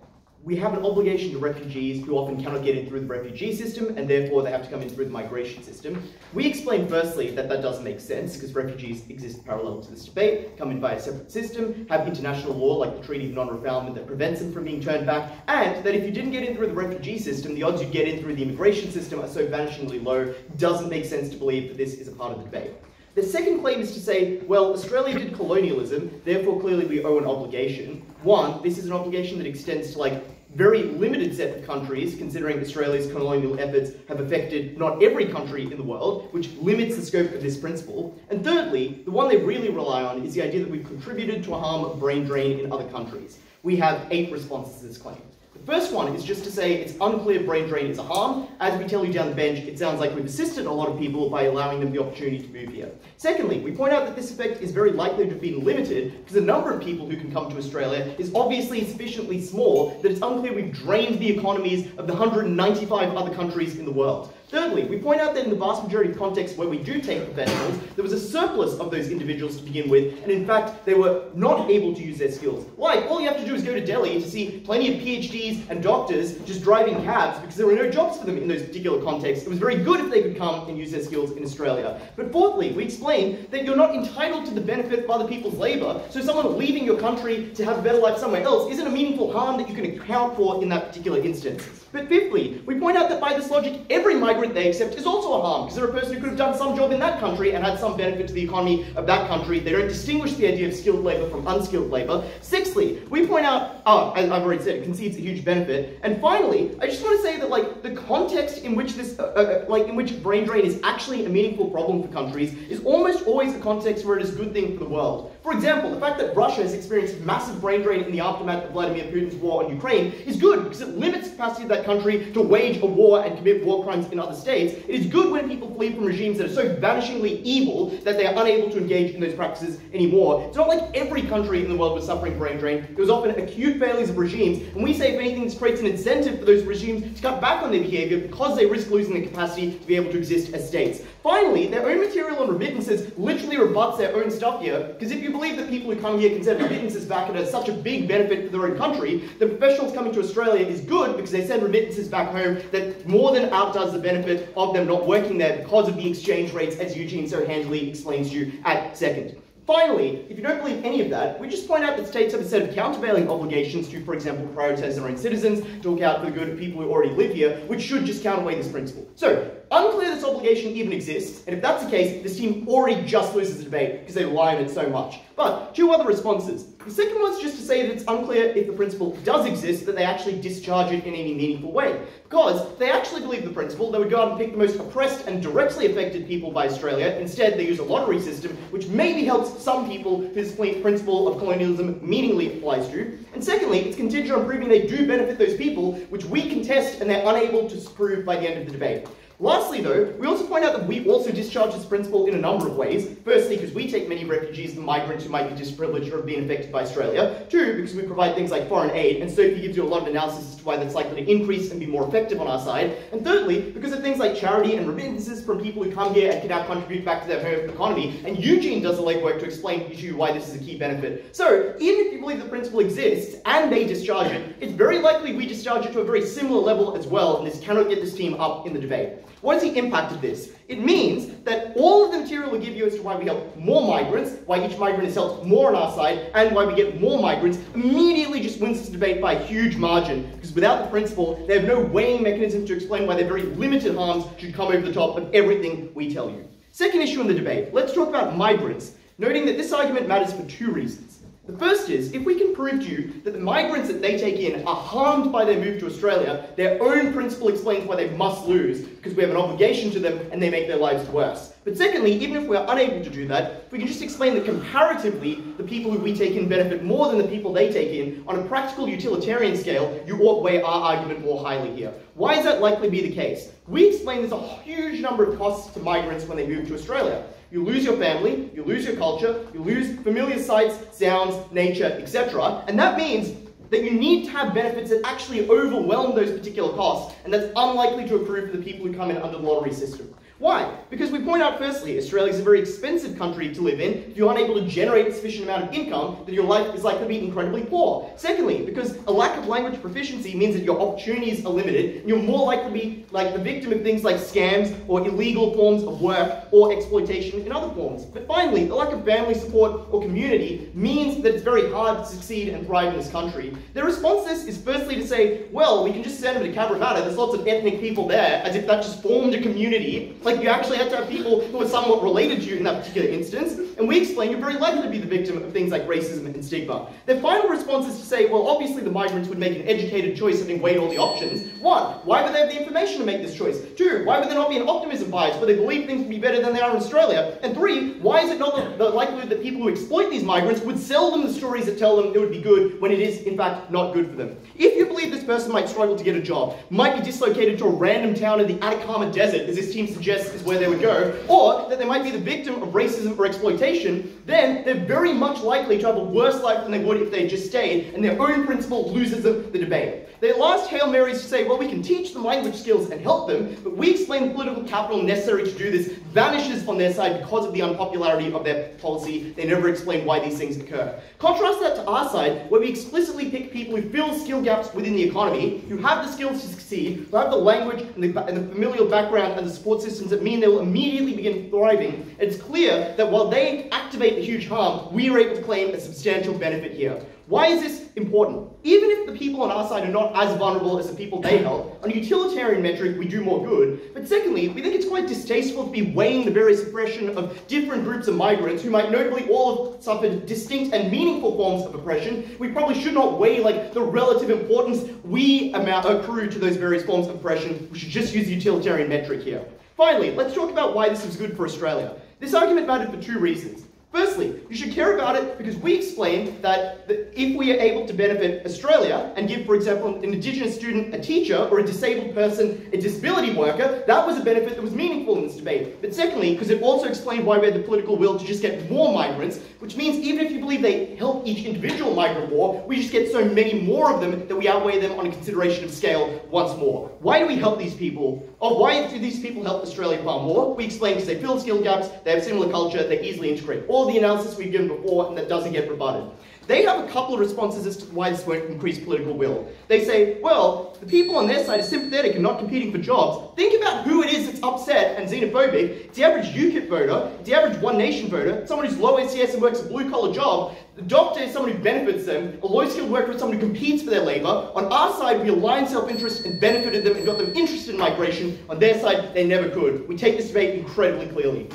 we have an obligation to refugees who often cannot get in through the refugee system, and therefore they have to come in through the migration system. We explain firstly that that doesn't make sense, because refugees exist parallel to this debate, come in by a separate system, have international law like the Treaty of Non-Refoulement that prevents them from being turned back, and that if you didn't get in through the refugee system, the odds you'd get in through the immigration system are so vanishingly low, doesn't make sense to believe that this is a part of the debate. The second claim is to say, well, Australia did colonialism, therefore clearly we owe an obligation. One, this is an obligation that extends to very limited set of countries, considering Australia's colonial efforts have affected not every country in the world, which limits the scope of this principle. And thirdly, the one they really rely on is the idea that we've contributed to a harm of brain drain in other countries. We have 8 responses to this claim. The first one is just to say it's unclear brain drain is a harm. As we tell you down the bench, it sounds like we've assisted a lot of people by allowing them the opportunity to move here. Secondly, we point out that this effect is very likely to have been limited because the number of people who can come to Australia is obviously sufficiently small that it's unclear we've drained the economies of the 195 other countries in the world. Thirdly, we point out that in the vast majority of contexts where we do take professionals, there was a surplus of those individuals to begin with, and in fact, they were not able to use their skills. Like, all you have to do is go to Delhi to see plenty of PhDs and doctors just driving cabs because there were no jobs for them in those particular contexts. It was very good if they could come and use their skills in Australia. But fourthly, we explain that you're not entitled to the benefit of other people's labour, so someone leaving your country to have a better life somewhere else isn't a meaningful harm that you can account for in that particular instance. But fifthly, we point out that by this logic, every migrant migrant they accept is also a harm, because they're a person who could have done some job in that country and had some benefit to the economy of that country. They don't distinguish the idea of skilled labor from unskilled labor. Sixthly, we point out, as I've already said, it concedes a huge benefit. And finally, I just want to say that, like, the context in which this, in which brain drain is actually a meaningful problem for countries is almost always a context where it is a good thing for the world. For example, the fact that Russia has experienced massive brain drain in the aftermath of Vladimir Putin's war on Ukraine is good because it limits the capacity of that country to wage a war and commit war crimes in other states. It is good when people flee from regimes that are so vanishingly evil that they are unable to engage in those practices anymore. It's not like every country in the world was suffering brain drain. There was often acute failures of regimes, and we say, if anything, this creates an incentive for those regimes to cut back on their behavior because they risk losing the capacity to be able to exist as states. Finally, their own material on remittances literally rebuts their own stuff here, because if you believe that people who come here can send remittances back and it's such a big benefit for their own country, the professionals coming to Australia is good because they send remittances back home that more than outdoes the benefit of them not working there because of the exchange rates, as Eugene so handily explains to you at second. Finally, if you don't believe any of that, we just point out that states have a set of countervailing obligations to, for example, prioritise their own citizens, to look out for the good of people who already live here, which should just counterweigh this principle. So, unclear this obligation even exists, and if that's the case, this team already just loses the debate because they rely on it so much. But two other responses. The second one's just to say that it's unclear if the principle does exist, that they actually discharge it in any meaningful way. Because if they actually believe the principle, they would go out and pick the most oppressed and directly affected people by Australia. Instead, they use a lottery system, which maybe helps some people whose principle of colonialism meaningfully applies to. And secondly, it's contingent on proving they do benefit those people, which we contest and they're unable to prove by the end of the debate. Lastly, though, we also point out that we also discharge this principle in a number of ways. Firstly, because we take many refugees and migrants who might be disprivileged or have been affected by Australia. Two, because we provide things like foreign aid, and Sophie gives you a lot of analysis as to why that's likely to increase and be more effective on our side. And thirdly, because of things like charity and remittances from people who come here and can now contribute back to their home economy. And Eugene does the legwork to explain to you why this is a key benefit. So, even if you believe the principle exists and they discharge it, it's very likely we discharge it to a very similar level as well, and this cannot get this team up in the debate. What is the impact of this? It means that all of the material we give you as to why we help more migrants, why each migrant is helped more on our side, and why we get more migrants, immediately just wins this debate by a huge margin, because without the principle, they have no weighing mechanism to explain why their very limited harms should come over the top of everything we tell you. Second issue in the debate, let's talk about migrants, noting that this argument matters for two reasons. The first is, if we can prove to you that the migrants that they take in are harmed by their move to Australia, their own principle explains why they must lose, because we have an obligation to them and they make their lives worse. But secondly, even if we're unable to do that, we can just explain that comparatively, the people who we take in benefit more than the people they take in. On a practical utilitarian scale, you ought to weigh our argument more highly here. Why is that likely to be the case? We explain there's a huge number of costs to migrants when they move to Australia. You lose your family, you lose your culture, you lose familiar sights, sounds, nature, etc. And that means that you need to have benefits that actually overwhelm those particular costs, and that's unlikely to accrue for the people who come in under the lottery system. Why? Because we point out, firstly, Australia is a very expensive country to live in. If you aren't able to generate a sufficient amount of income, then your life is likely to be incredibly poor. Secondly, because a lack of language proficiency means that your opportunities are limited, and you're more likely to be the victim of things like scams or illegal forms of work or exploitation in other forms. But finally, the lack of family support or community means that it's very hard to succeed and thrive in this country. Their response to this is firstly to say, well, we can just send them to Cabramatta, there's lots of ethnic people there, as if that just formed a community. Like, you actually had to have people who were somewhat related to you in that particular instance, and we explain you're very likely to be the victim of things like racism and stigma. Their final response is to say, well, obviously the migrants would make an educated choice having weighed all the options. One, why would they have the information to make this choice? Two, why would there not be an optimism bias where they believe things would be better than they are in Australia? And three, why is it not the likelihood that people who exploit these migrants would sell them the stories that tell them it would be good when it is, in fact, not good for them? If you believe this person might struggle to get a job, might be dislocated to a random town in the Atacama Desert, as this team suggests is where they would go, or that they might be the victim of racism or exploitation, then they're very much likely to have a worse life than they would if they just stayed, and their own principle loses them the debate. Their last Hail Mary is to say, well, we can teach them language skills and help them, but we explain the political capital necessary to do this vanishes on their side because of the unpopularity of their policy. They never explain why these things occur. Contrast that to our side, where we explicitly pick people who fill skill gaps within the economy, who have the skills to succeed, who have the language and the familial background and the support system systems that mean they will immediately begin thriving, it's clear that while they activate the huge harm, we are able to claim a substantial benefit here. Why is this important? Even if the people on our side are not as vulnerable as the people they help, on a utilitarian metric we do more good, but secondly, we think it's quite distasteful to be weighing the various oppression of different groups of migrants who might notably all have suffered distinct and meaningful forms of oppression. We probably should not weigh like the relative importance we accrue to those various forms of oppression. We should just use the utilitarian metric here. Finally, let's talk about why this is good for Australia. This argument mattered for two reasons. Firstly, you should care about it because we explain that if we are able to benefit Australia and give, for example, an Indigenous student a teacher or a disabled person a disability worker, that was a benefit that was meaningful in this debate. But secondly, because it also explained why we had the political will to just get more migrants, which means even if you believe they help each individual migrant more, we just get so many more of them that we outweigh them on a consideration of scale once more. Why do we help these people? Or why do these people help Australia far more? We explain because they fill skill gaps, they have similar culture, they easily integrate. All the analysis we've given before and that doesn't get rebutted. They have a couple of responses as to why this won't increase political will. They say, well, the people on their side are sympathetic and not competing for jobs. Think about who it is that's upset and xenophobic. It's the average UKIP voter, it's the average One Nation voter, someone who's low SES and works a blue-collar job. The doctor is someone who benefits them, a low-skilled worker is someone who competes for their labour. On our side, we aligned self-interest and benefited them and got them interested in migration. On their side, they never could. We take this debate incredibly clearly.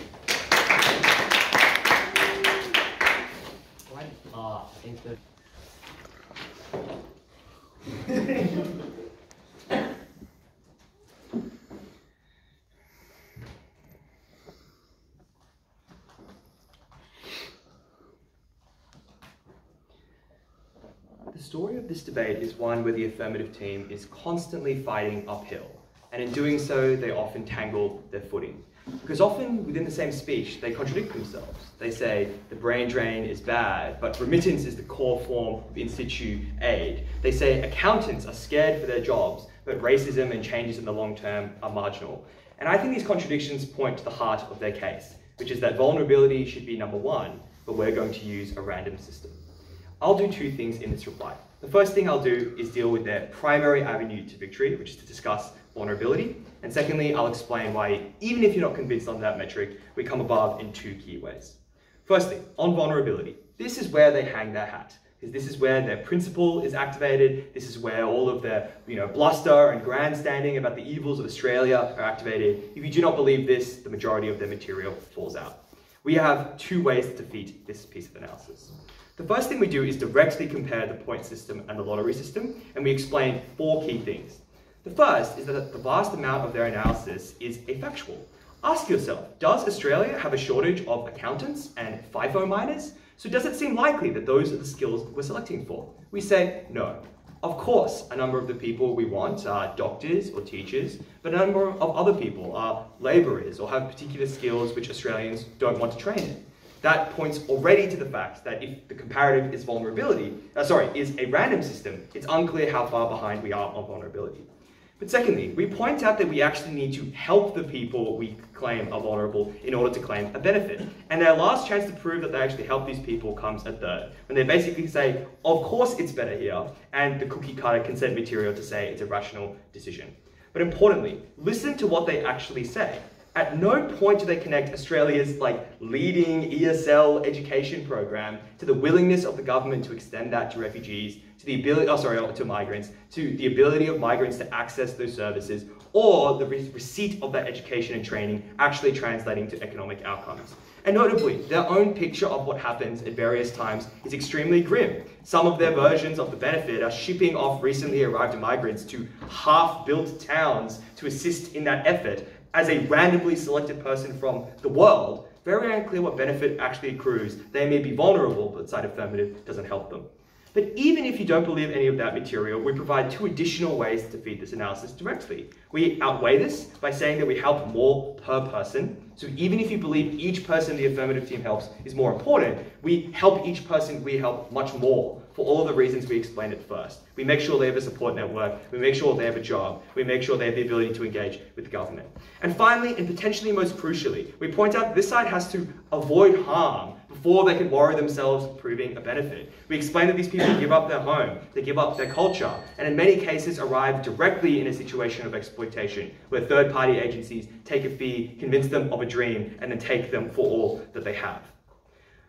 The story of this debate is one where the affirmative team is constantly fighting uphill, and in doing so they often tangle their footing. Because often, within the same speech, they contradict themselves. They say, the brain drain is bad, but remittance is the core form of in-situ aid. They say, accountants are scared for their jobs, but racism and changes in the long term are marginal. And I think these contradictions point to the heart of their case, which is that vulnerability should be number one, but we're going to use a random system. I'll do two things in this reply. The first thing I'll do is deal with their primary avenue to victory, which is to discuss vulnerability. And secondly, I'll explain why, even if you're not convinced on that metric, we come above in two key ways. Firstly, on vulnerability, this is where they hang their hat, because this is where their principle is activated, this is where all of their bluster and grandstanding about the evils of Australia are activated. If you do not believe this, the majority of their material falls out. We have two ways to defeat this piece of analysis. The first thing we do is directly compare the point system and the lottery system, and we explain four key things. The first is that the vast amount of their analysis is factual. Ask yourself, does Australia have a shortage of accountants and FIFO miners? So does it seem likely that those are the skills we're selecting for? We say no. Of course, a number of the people we want are doctors or teachers, but a number of other people are labourers or have particular skills which Australians don't want to train in. That points already to the fact that if the comparative is a random system, it's unclear how far behind we are on vulnerability. But secondly, we point out that we actually need to help the people we claim are vulnerable in order to claim a benefit. And their last chance to prove that they actually help these people comes at third, when they basically say, of course it's better here, and the cookie cutter consent material to say it's a rational decision. But importantly, listen to what they actually say. At no point do they connect Australia's leading ESL education program to the willingness of the government to extend that to refugees, to the ability of migrants to access those services, or the receipt of that education and training actually translating to economic outcomes. And notably, their own picture of what happens at various times is extremely grim. Some of their versions of the benefit are shipping off recently arrived migrants to half-built towns to assist in that effort as a randomly selected person from the world. Very unclear what benefit actually accrues. They may be vulnerable, but side affirmative doesn't help them. But even if you don't believe any of that material, we provide two additional ways to feed this analysis directly. We outweigh this by saying that we help more per person. So even if you believe each person the affirmative team helps is more important, we help each person we help much more for all of the reasons we explained at first. We make sure they have a support network, we make sure they have a job, we make sure they have the ability to engage with the government. And finally, and potentially most crucially, we point out that this side has to avoid harm before they can worry themselves proving a benefit. We explain that these people give up their home, they give up their culture, and in many cases arrive directly in a situation of exploitation, where third-party agencies take a fee, convince them of a dream, and then take them for all that they have.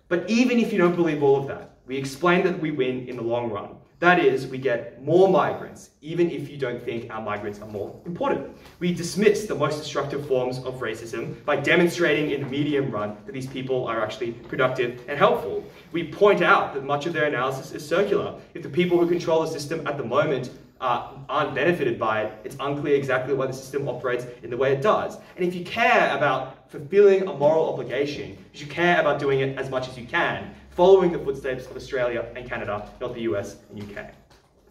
But even if you don't believe all of that, we explain that we win in the long run. That is, we get more migrants, even if you don't think our migrants are more important. We dismiss the most destructive forms of racism by demonstrating in the medium run that these people are actually productive and helpful. We point out that much of their analysis is circular. If the people who control the system at the moment aren't benefited by it, it's unclear exactly why the system operates in the way it does. And if you care about fulfilling a moral obligation, you should care about doing it as much as you can, following the footsteps of Australia and Canada, not the US and UK.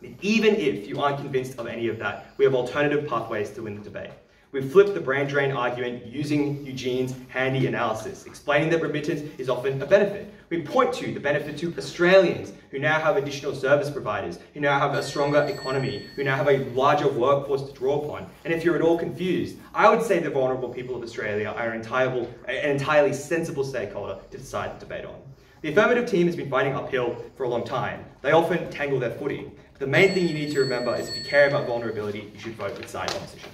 And even if you aren't convinced of any of that, we have alternative pathways to win the debate. We flip the brain drain argument using Eugene's handy analysis, explaining that remittance is often a benefit. We point to the benefit to Australians, who now have additional service providers, who now have a stronger economy, who now have a larger workforce to draw upon. And if you're at all confused, I would say the vulnerable people of Australia are an entirely sensible stakeholder to decide the debate on. The affirmative team has been fighting uphill for a long time. They often tangle their footing. The main thing you need to remember is if you care about vulnerability, you should vote with side opposition.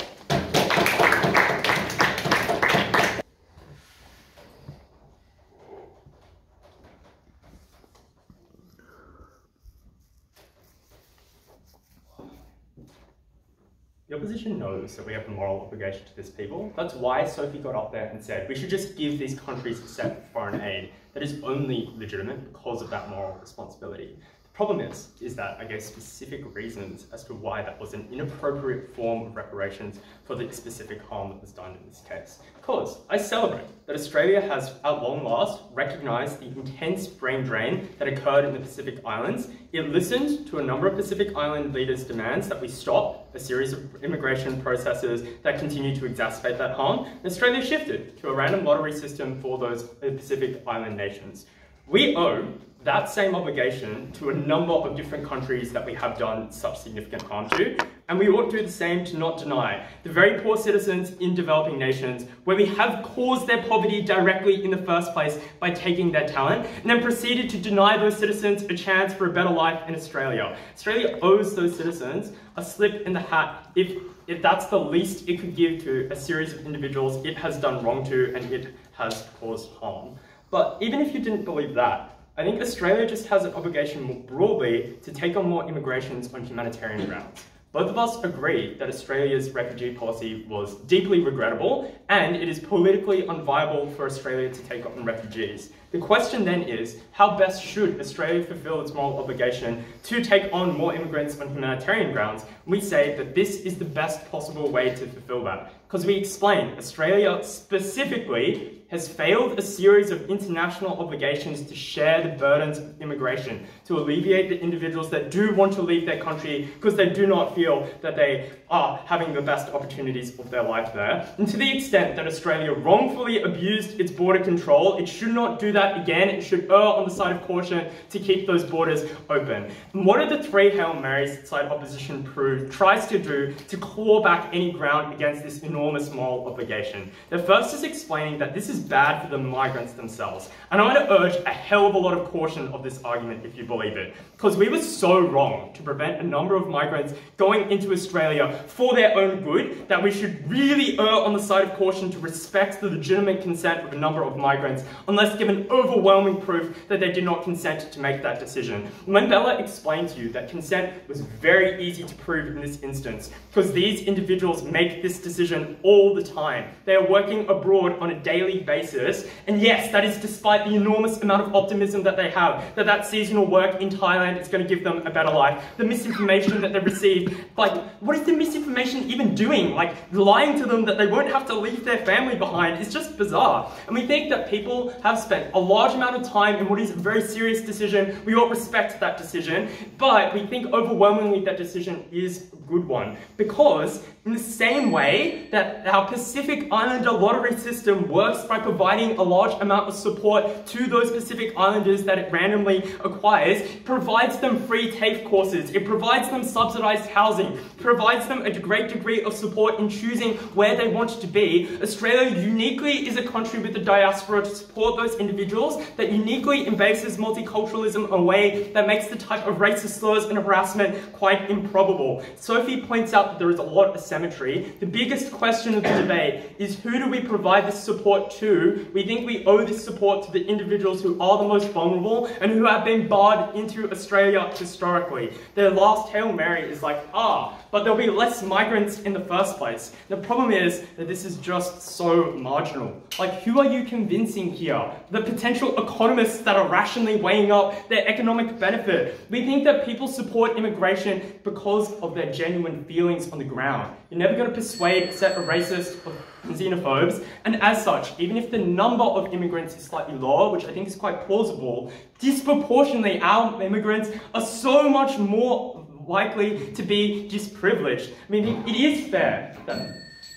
The opposition knows that we have a moral obligation to this people. That's why Sophie got up there and said we should just give these countries set foreign aid that is only legitimate because of that moral responsibility. The problem is that I gave specific reasons as to why that was an inappropriate form of reparations for the specific harm that was done in this case. Because I celebrate that Australia has, at long last, recognised the intense brain drain that occurred in the Pacific Islands. It listened to a number of Pacific Island leaders' demands that we stop a series of immigration processes that continue to exacerbate that harm, and Australia shifted to a random lottery system for those Pacific Island nations. We owe that same obligation to a number of different countries that we have done such significant harm to, and we ought to do the same to not deny the very poor citizens in developing nations where we have caused their poverty directly in the first place by taking their talent, and then proceeded to deny those citizens a chance for a better life in Australia. Australia owes those citizens a slip in the hat if that's the least it could give to a series of individuals it has done wrong to and it has caused harm. But even if you didn't believe that, I think Australia just has an obligation more broadly to take on more immigrations on humanitarian grounds. Both of us agree that Australia's refugee policy was deeply regrettable and it is politically unviable for Australia to take on refugees. The question then is, how best should Australia fulfil its moral obligation to take on more immigrants on humanitarian grounds? We say that this is the best possible way to fulfil that, because we explain Australia specifically has failed a series of international obligations to share the burdens of immigration, to alleviate the individuals that do want to leave their country because they do not feel that they are having the best opportunities of their life there. And to the extent that Australia wrongfully abused its border control, it should not do that again. It should err on the side of caution to keep those borders open. And what are the three Hail Marys that side opposition tries to do to claw back any ground against this enormous moral obligation? The first is explaining that this is bad for the migrants themselves. And I want to urge a hell of a lot of caution of this argument if you believe it, because we were so wrong to prevent a number of migrants going into Australia for their own good that we should really err on the side of caution to respect the legitimate consent of a number of migrants unless given overwhelming proof that they did not consent to make that decision. Mandela explained to you that consent was very easy to prove in this instance because these individuals make this decision all the time. They are working abroad on a daily basis, and yes, that is despite the enormous amount of optimism that they have, that seasonal work in Thailand is going to give them a better life. The misinformation that they received, like, what is the misinformation even doing? Like, lying to them that they won't have to leave their family behind is just bizarre. And we think that people have spent a large amount of time in what is a very serious decision. We all respect that decision, but we think overwhelmingly that decision is a good one, because in the same way that our Pacific Islander lottery system works by providing a large amount of support to those Pacific Islanders that it randomly acquires, it provides them free TAFE courses, it provides them subsidised housing, provides them them a great degree of support in choosing where they want to be, Australia uniquely is a country with a diaspora to support those individuals that uniquely embraces multiculturalism in a way that makes the type of racist slurs and harassment quite improbable. Sophie points out that there is a lot of asymmetry. The biggest question of the debate is who do we provide this support to? We think we owe this support to the individuals who are the most vulnerable and who have been barred into Australia historically. Their last Hail Mary is like, but there'll be less migrants in the first place. The problem is that this is just so marginal. Like, who are you convincing here? The potential economists that are rationally weighing up their economic benefit. We think that people support immigration because of their genuine feelings on the ground. You're never going to persuade a set of racists or xenophobes, and as such, even if the number of immigrants is slightly lower, which I think is quite plausible, disproportionately our immigrants are so much more likely to be disprivileged. I mean, it is fair that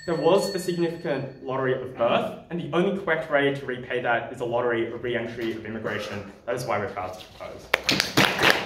there was a significant lottery of birth, and the only correct way to repay that is a lottery of re-entry of immigration. That is why we're proud to propose.